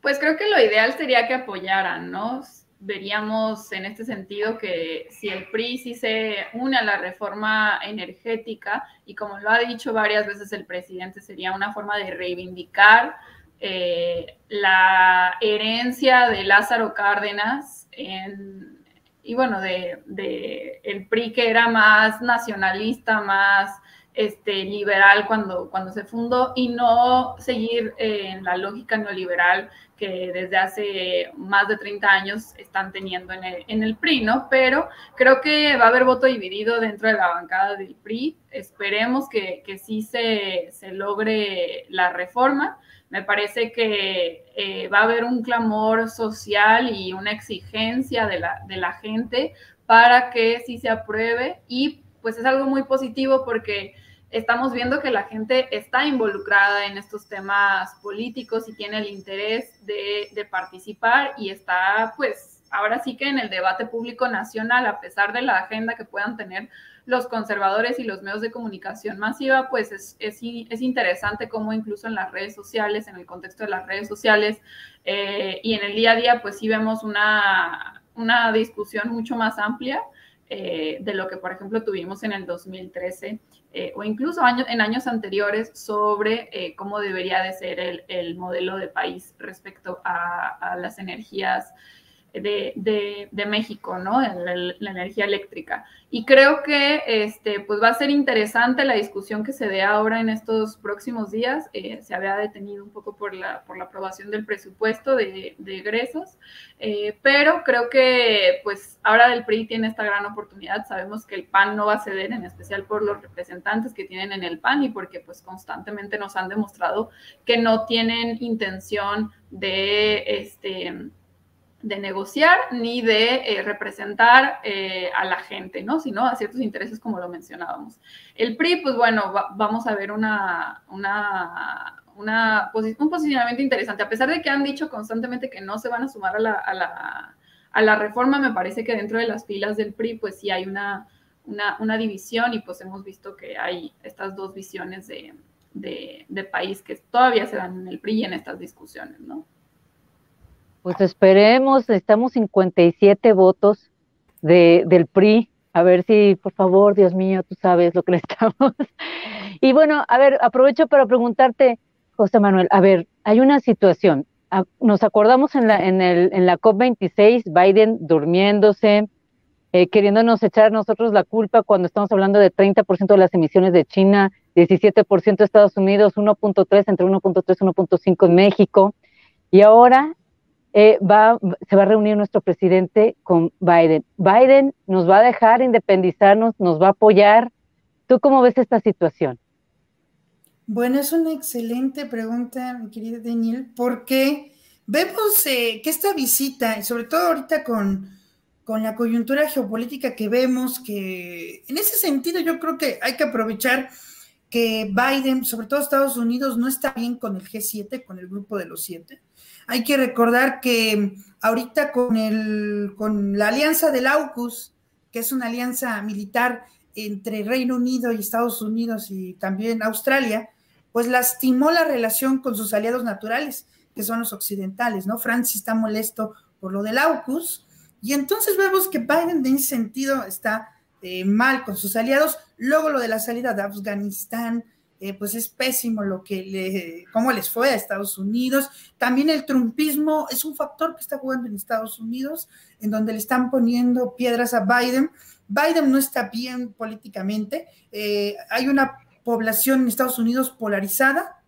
Pues creo que lo ideal sería que apoyaran, ¿no? Veríamos en este sentido que si el P R I sí se une a la reforma energética, y como lo ha dicho varias veces el presidente, sería una forma de reivindicar eh, la herencia de Lázaro Cárdenas en... y bueno, de, de el P R I, que era más nacionalista, más este, liberal cuando, cuando se fundó, y no seguir eh, en la lógica neoliberal que desde hace más de treinta años están teniendo en el, en el P R I, ¿no? Pero creo que va a haber voto dividido dentro de la bancada del P R I. Esperemos que, que sí se, se logre la reforma. Me parece que eh, va a haber un clamor social y una exigencia de la, de la gente para que sí se apruebe, y pues es algo muy positivo porque estamos viendo que la gente está involucrada en estos temas políticos y tiene el interés de, de participar y está pues ahora sí que en el debate público nacional, a pesar de la agenda que puedan tener los conservadores y los medios de comunicación masiva, pues es, es, es interesante cómo incluso en las redes sociales, en el contexto de las redes sociales eh, y en el día a día, pues sí vemos una, una discusión mucho más amplia eh, de lo que, por ejemplo, tuvimos en el dos mil trece eh, o incluso año, en años anteriores sobre eh, cómo debería de ser el, el modelo de país respecto a, a las energías De, de, de México, ¿no? La, la, la energía eléctrica. Y creo que este, pues va a ser interesante la discusión que se dé ahora en estos próximos días. Eh, se había detenido un poco por la, por la aprobación del presupuesto de, de egresos, eh, pero creo que pues ahora el P R I tiene esta gran oportunidad. Sabemos que el PAN no va a ceder, en especial por los representantes que tienen en el PAN y porque pues constantemente nos han demostrado que no tienen intención de... este, de negociar ni de eh, representar eh, a la gente, ¿no? Sino a ciertos intereses, como lo mencionábamos. El P R I, pues bueno, va, vamos a ver una, una, una posi- un posicionamiento interesante. A pesar de que han dicho constantemente que no se van a sumar a la, a la, a la reforma, me parece que dentro de las filas del P R I, pues sí hay una, una, una división, y pues hemos visto que hay estas dos visiones de, de, de país que todavía se dan en el P R I y en estas discusiones, ¿no? Pues esperemos, necesitamos cincuenta y siete votos de, del P R I, a ver si, por favor, Dios mío, tú sabes lo que le estamos. Y bueno, a ver, aprovecho para preguntarte, José Manuel, a ver, hay una situación. Nos acordamos en la, en el, en la COP veintiséis, Biden durmiéndose, eh, queriéndonos echar nosotros la culpa cuando estamos hablando de treinta por ciento de las emisiones de China, diecisiete por ciento de Estados Unidos, uno punto tres, entre uno punto tres y uno punto cinco en México. Y ahora eh, va, se va a reunir nuestro presidente con Biden. Biden nos va a dejar independizarnos, nos va a apoyar. ¿Tú cómo ves esta situación? Bueno, es una excelente pregunta, mi querida Daniel, porque vemos eh, que esta visita, y sobre todo ahorita con, con la coyuntura geopolítica que vemos, que en ese sentido yo creo que hay que aprovechar que Biden, sobre todo Estados Unidos, no está bien con el G siete, con el grupo de los siete. Hay que recordar que ahorita con, el, con la alianza del AUKUS, que es una alianza militar entre Reino Unido y Estados Unidos y también Australia, pues lastimó la relación con sus aliados naturales, que son los occidentales, ¿no? Francia está molesto por lo del AUKUS, y entonces vemos que Biden en ese sentido está eh, mal con sus aliados. Luego lo de la salida de Afganistán, eh, pues es pésimo lo que le, cómo les fue a Estados Unidos. También el trumpismo es un factor que está jugando en Estados Unidos, en donde le están poniendo piedras a Biden. Biden no está bien políticamente, eh, hay una población en Estados Unidos polarizada,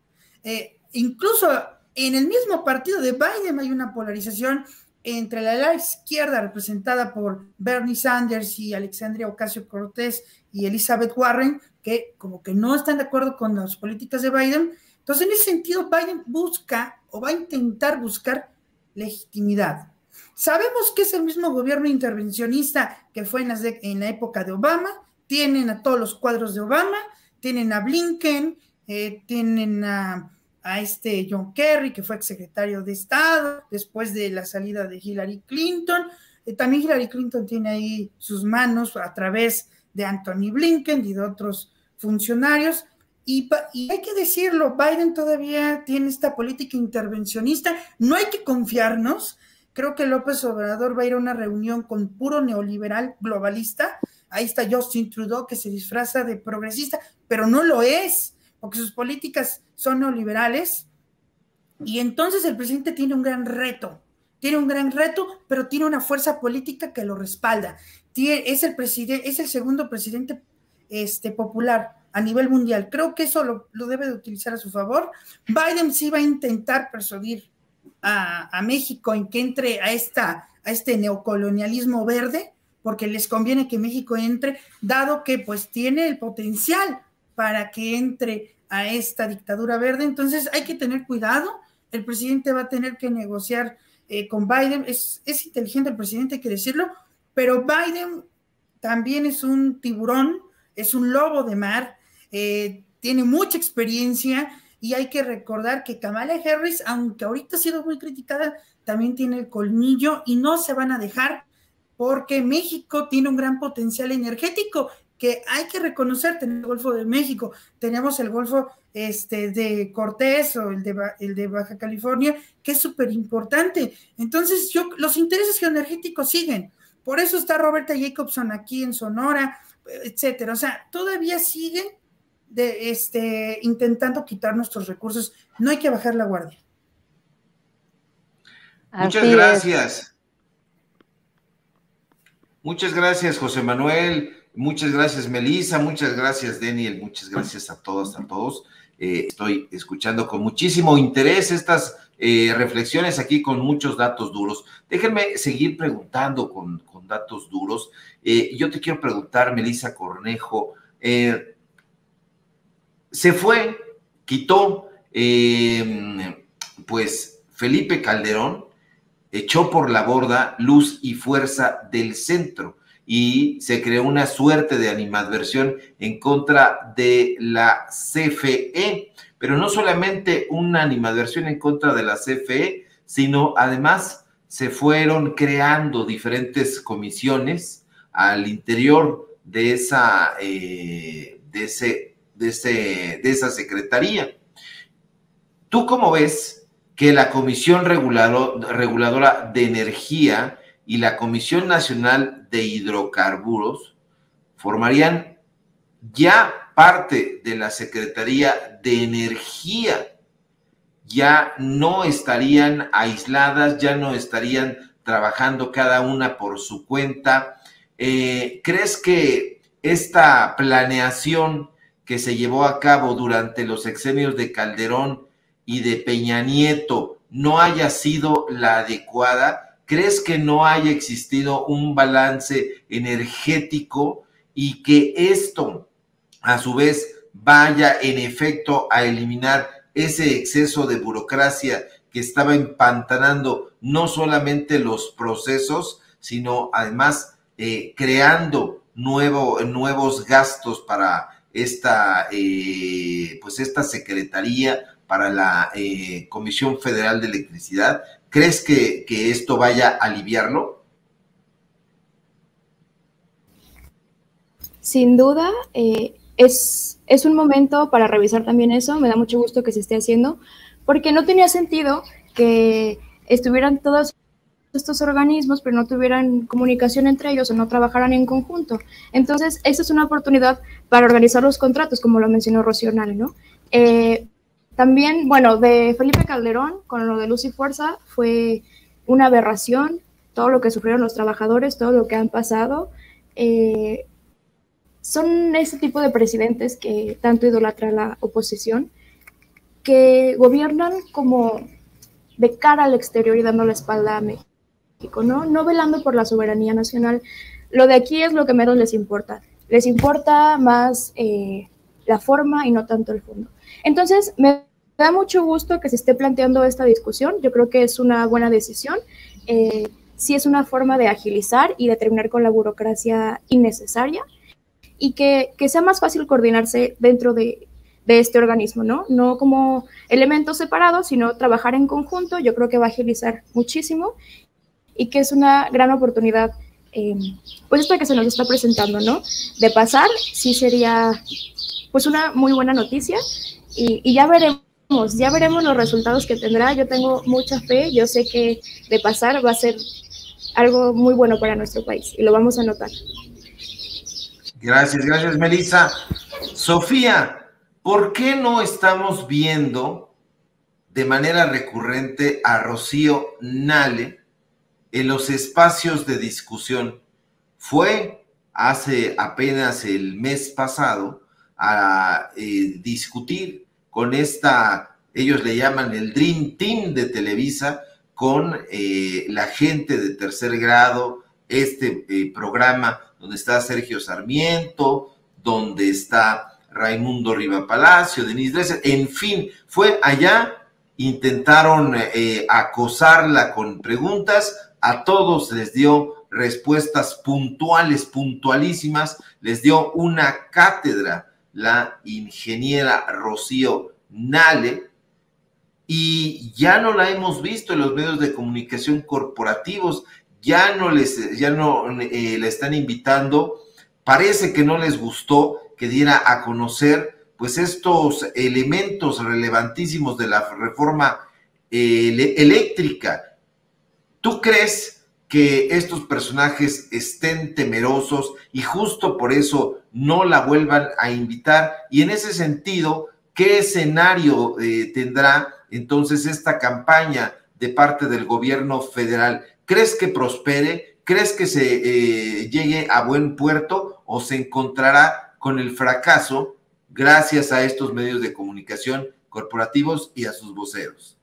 eh, incluso en el mismo partido de Biden hay una polarización entre la, la izquierda representada por Bernie Sanders y Alexandria Ocasio-Cortez y Elizabeth Warren, que como que no están de acuerdo con las políticas de Biden. Entonces, en ese sentido, Biden busca o va a intentar buscar legitimidad. Sabemos que es el mismo gobierno intervencionista que fue en, las de, en la época de Obama. Tienen a todos los cuadros de Obama, tienen a Blinken, eh, tienen a, a este John Kerry, que fue exsecretario de Estado después de la salida de Hillary Clinton. Eh, también Hillary Clinton tiene ahí sus manos a través de Anthony Blinken y de otros funcionarios. Y, y hay que decirlo, Biden todavía tiene esta política intervencionista. No hay que confiarnos. Creo que López Obrador va a ir a una reunión con puro neoliberal globalista. Ahí está Justin Trudeau, que se disfraza de progresista, pero no lo es, porque sus políticas son neoliberales. Y entonces el presidente tiene un gran reto, tiene un gran reto, pero tiene una fuerza política que lo respalda. Tiene, es, el presidente, es el segundo presidente este, popular a nivel mundial. Creo que eso lo, lo debe de utilizar a su favor. Biden sí va a intentar persuadir A, a México en que entre a, esta, a este neocolonialismo verde, porque les conviene que México entre, dado que pues tiene el potencial para que entre a esta dictadura verde. Entonces hay que tener cuidado, el presidente va a tener que negociar eh, con Biden, es, es inteligente el presidente, hay que decirlo, pero Biden también es un tiburón, es un lobo de mar, eh, tiene mucha experiencia. Y hay que recordar que Kamala Harris, aunque ahorita ha sido muy criticada, también tiene el colmillo y no se van a dejar, porque México tiene un gran potencial energético que hay que reconocer. Tenemos el Golfo de México, tenemos el Golfo este, de Cortés o el de, el de Baja California, que es súper importante. Entonces, yo, los intereses geoenergéticos siguen. Por eso está Roberta Jacobson aquí en Sonora, etcétera. O sea, todavía siguen De, este, intentando quitar nuestros recursos. No hay que bajar la guardia. Así Muchas gracias. Es. Muchas gracias, José Manuel. Muchas gracias, Melissa. Muchas gracias, Daniel. Muchas gracias a todas, a todos. Eh, estoy escuchando con muchísimo interés estas eh, reflexiones aquí con muchos datos duros. Déjenme seguir preguntando con, con datos duros. Eh, yo te quiero preguntar, Melissa Cornejo, eh, se fue, quitó, eh, pues, Felipe Calderón, echó por la borda Luz y Fuerza del Centro y se creó una suerte de animadversión en contra de la C F E, pero no solamente una animadversión en contra de la C F E, sino además se fueron creando diferentes comisiones al interior de esa, eh, de ese De, ese, de esa secretaría. ¿Tú cómo ves que la Comisión Regulador, Reguladora de Energía y la Comisión Nacional de Hidrocarburos formarían ya parte de la Secretaría de Energía. Ya no estarían aisladas, ya no estarían trabajando cada una por su cuenta. Eh, ¿Crees que esta planeación que se llevó a cabo durante los sexenios de Calderón y de Peña Nieto no haya sido la adecuada? ¿Crees que no haya existido un balance energético y que esto, a su vez, vaya en efecto a eliminar ese exceso de burocracia que estaba empantanando no solamente los procesos, sino además eh, creando nuevo, nuevos gastos para esta, eh, pues esta Secretaría, para la eh, Comisión Federal de Electricidad? ¿Crees que, que esto vaya a aliviarlo? Sin duda, eh, es... Es un momento para revisar también eso. Me da mucho gusto que se esté haciendo, porque no tenía sentido que estuvieran todos estos organismos, pero no tuvieran comunicación entre ellos o no trabajaran en conjunto. Entonces, esta es una oportunidad para organizar los contratos, como lo mencionó Rocío Nahle, ¿no? Eh, también, bueno, de Felipe Calderón, con lo de Luz y Fuerza, fue una aberración, todo lo que sufrieron los trabajadores, todo lo que han pasado. Eh, Son ese tipo de presidentes que tanto idolatra la oposición, que gobiernan como de cara al exterior y dando la espalda a México, ¿no? No velando por la soberanía nacional. Lo de aquí es lo que menos les importa. Les importa más eh, la forma y no tanto el fondo. Entonces, me da mucho gusto que se esté planteando esta discusión. Yo creo que es una buena decisión. Eh, sí es una forma de agilizar y de terminar con la burocracia innecesaria, y que, que sea más fácil coordinarse dentro de, de este organismo, ¿no? No como elementos separados, sino trabajar en conjunto. Yo creo que va a agilizar muchísimo y que es una gran oportunidad, eh, pues esto que se nos está presentando, ¿no? De pasar, sí sería pues una muy buena noticia y, y ya veremos, ya veremos los resultados que tendrá. Yo tengo mucha fe, yo sé que de pasar va a ser algo muy bueno para nuestro país y lo vamos a notar. Gracias, gracias, Melissa. Sofía, ¿por qué no estamos viendo de manera recurrente a Rocío Nahle en los espacios de discusión? Fue hace apenas el mes pasado a eh, discutir con esta, ellos le llaman el Dream Team de Televisa, con eh, la gente de tercer grado, este eh, programa donde está Sergio Sarmiento, donde está Raimundo Riva Palacio, Denise Dresser, en fin, fue allá, intentaron eh, acosarla con preguntas, a todos les dio respuestas puntuales, puntualísimas, les dio una cátedra la ingeniera Rocío Nahle, y ya no la hemos visto en los medios de comunicación corporativos. Ya no les, ya no eh, le están invitando. Parece que no les gustó que diera a conocer pues estos elementos relevantísimos de la reforma eh, eléctrica. ¿Tú crees que estos personajes estén temerosos y justo por eso no la vuelvan a invitar? Y en ese sentido, ¿qué escenario eh, tendrá entonces esta campaña de parte del gobierno federal? ¿Crees que prospere? ¿Crees que se eh, llegue a buen puerto o se encontrará con el fracaso gracias a estos medios de comunicación corporativos y a sus voceros?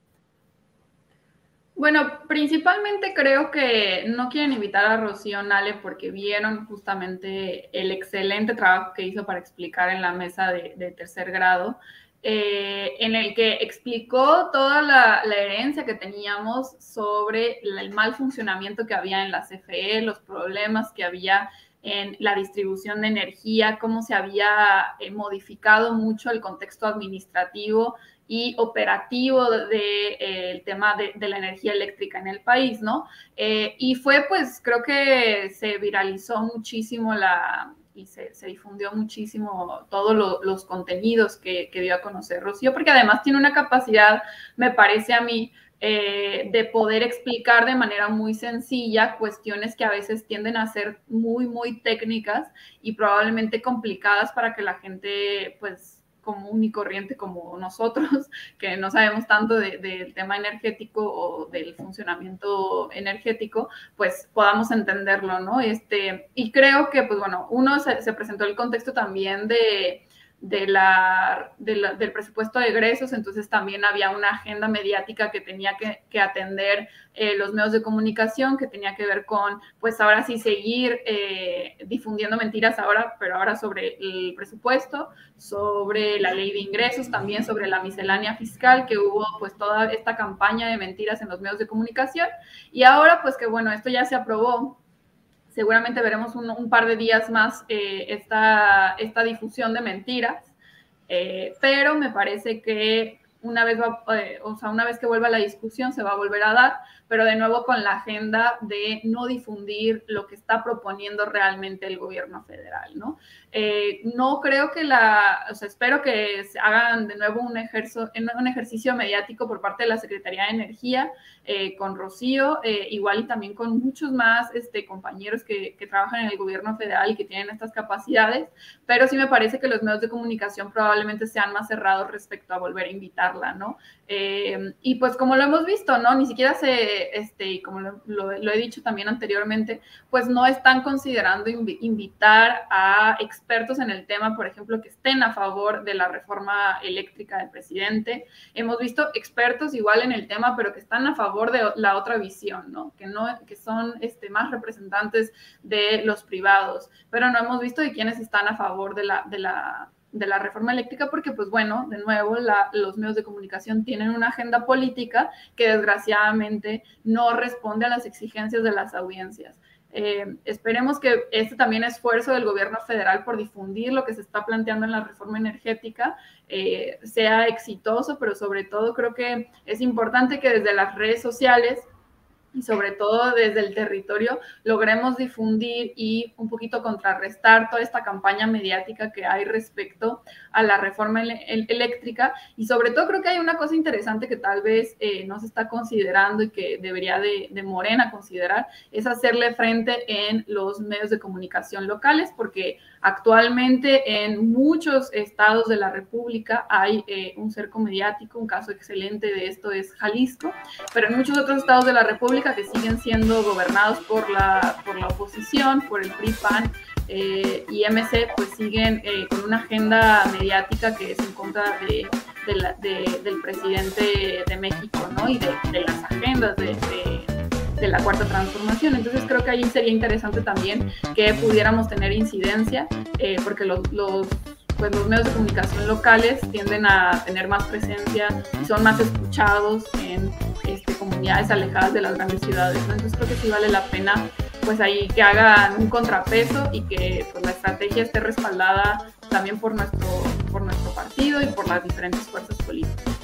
Bueno, principalmente creo que no quieren invitar a Rocío Nahle porque vieron justamente el excelente trabajo que hizo para explicar en la mesa de, de tercer grado, Eh, en el que explicó toda la, la herencia que teníamos sobre el mal funcionamiento que había en la C F E, los problemas que había en la distribución de energía, cómo se había eh, modificado mucho el contexto administrativo y operativo del de, eh, el tema de, de la energía eléctrica en el país, ¿no? Eh, y fue, pues, creo que se viralizó muchísimo la... y se, se difundió muchísimo todos lo, los contenidos que, que dio a conocer Rocío, porque además tiene una capacidad, me parece a mí, eh, de poder explicar de manera muy sencilla cuestiones que a veces tienden a ser muy, muy técnicas y probablemente complicadas para que la gente, pues, común y corriente como nosotros, que no sabemos tanto del de tema energético o del funcionamiento energético, pues podamos entenderlo, ¿no? Este, y creo que, pues bueno, uno se, se presentó el contexto también de, de, la, de la, del presupuesto de egresos, entonces también había una agenda mediática que tenía que, que atender eh, los medios de comunicación, que tenía que ver con, pues ahora sí seguir eh, difundiendo mentiras ahora, pero ahora sobre el presupuesto, sobre la ley de ingresos, también sobre la miscelánea fiscal, que hubo pues toda esta campaña de mentiras en los medios de comunicación. Y ahora pues que bueno, esto ya se aprobó, seguramente veremos un, un par de días más eh, esta, esta difusión de mentiras, eh, pero me parece que una vez, va, eh, o sea, una vez que vuelva la discusión se va a volver a dar, pero de nuevo con la agenda de no difundir lo que está proponiendo realmente el gobierno federal, ¿no? Eh, no creo que la, o sea, espero que hagan de nuevo un, ejerzo, un ejercicio mediático por parte de la Secretaría de Energía, eh, con Rocío, eh, igual y también con muchos más este, compañeros que, que trabajan en el gobierno federal y que tienen estas capacidades, pero sí me parece que los medios de comunicación probablemente sean más cerrados respecto a volver a invitar, ¿no? Eh, y pues como lo hemos visto, ¿no? Ni siquiera se, este, y como lo, lo, lo he dicho también anteriormente, pues no están considerando inv- invitar a expertos en el tema, por ejemplo, que estén a favor de la reforma eléctrica del presidente. Hemos visto expertos igual en el tema, pero que están a favor de la otra visión, ¿no? Que, no, que son este, más representantes de los privados, pero no hemos visto de quienes están a favor de la... De la de la reforma eléctrica, porque pues bueno, de nuevo la, los medios de comunicación tienen una agenda política que desgraciadamente no responde a las exigencias de las audiencias. Eh, esperemos que este también esfuerzo del gobierno federal por difundir lo que se está planteando en la reforma energética eh, sea exitoso, pero sobre todo creo que es importante que desde las redes sociales y sobre todo desde el territorio logremos difundir y un poquito contrarrestar toda esta campaña mediática que hay respecto a la reforma el el eléctrica. Y sobre todo creo que hay una cosa interesante que tal vez eh, no se está considerando y que debería de, de Morena considerar, es hacerle frente en los medios de comunicación locales, porque actualmente en muchos estados de la República hay eh, un cerco mediático. Un caso excelente de esto es Jalisco, pero en muchos otros estados de la República que siguen siendo gobernados por la, por la oposición, por el P R I, PAN eh, y M C, pues siguen eh, con una agenda mediática que es en contra de, de la, de, del presidente de México, ¿no? Y de, de las agendas de... de de la cuarta transformación. Entonces creo que ahí sería interesante también que pudiéramos tener incidencia, eh, porque los, los, pues los medios de comunicación locales tienden a tener más presencia y son más escuchados en este, comunidades alejadas de las grandes ciudades, ¿no? Entonces creo que sí vale la pena pues ahí que hagan un contrapeso y que pues, la estrategia esté respaldada también por nuestro, por nuestro partido y por las diferentes fuerzas políticas.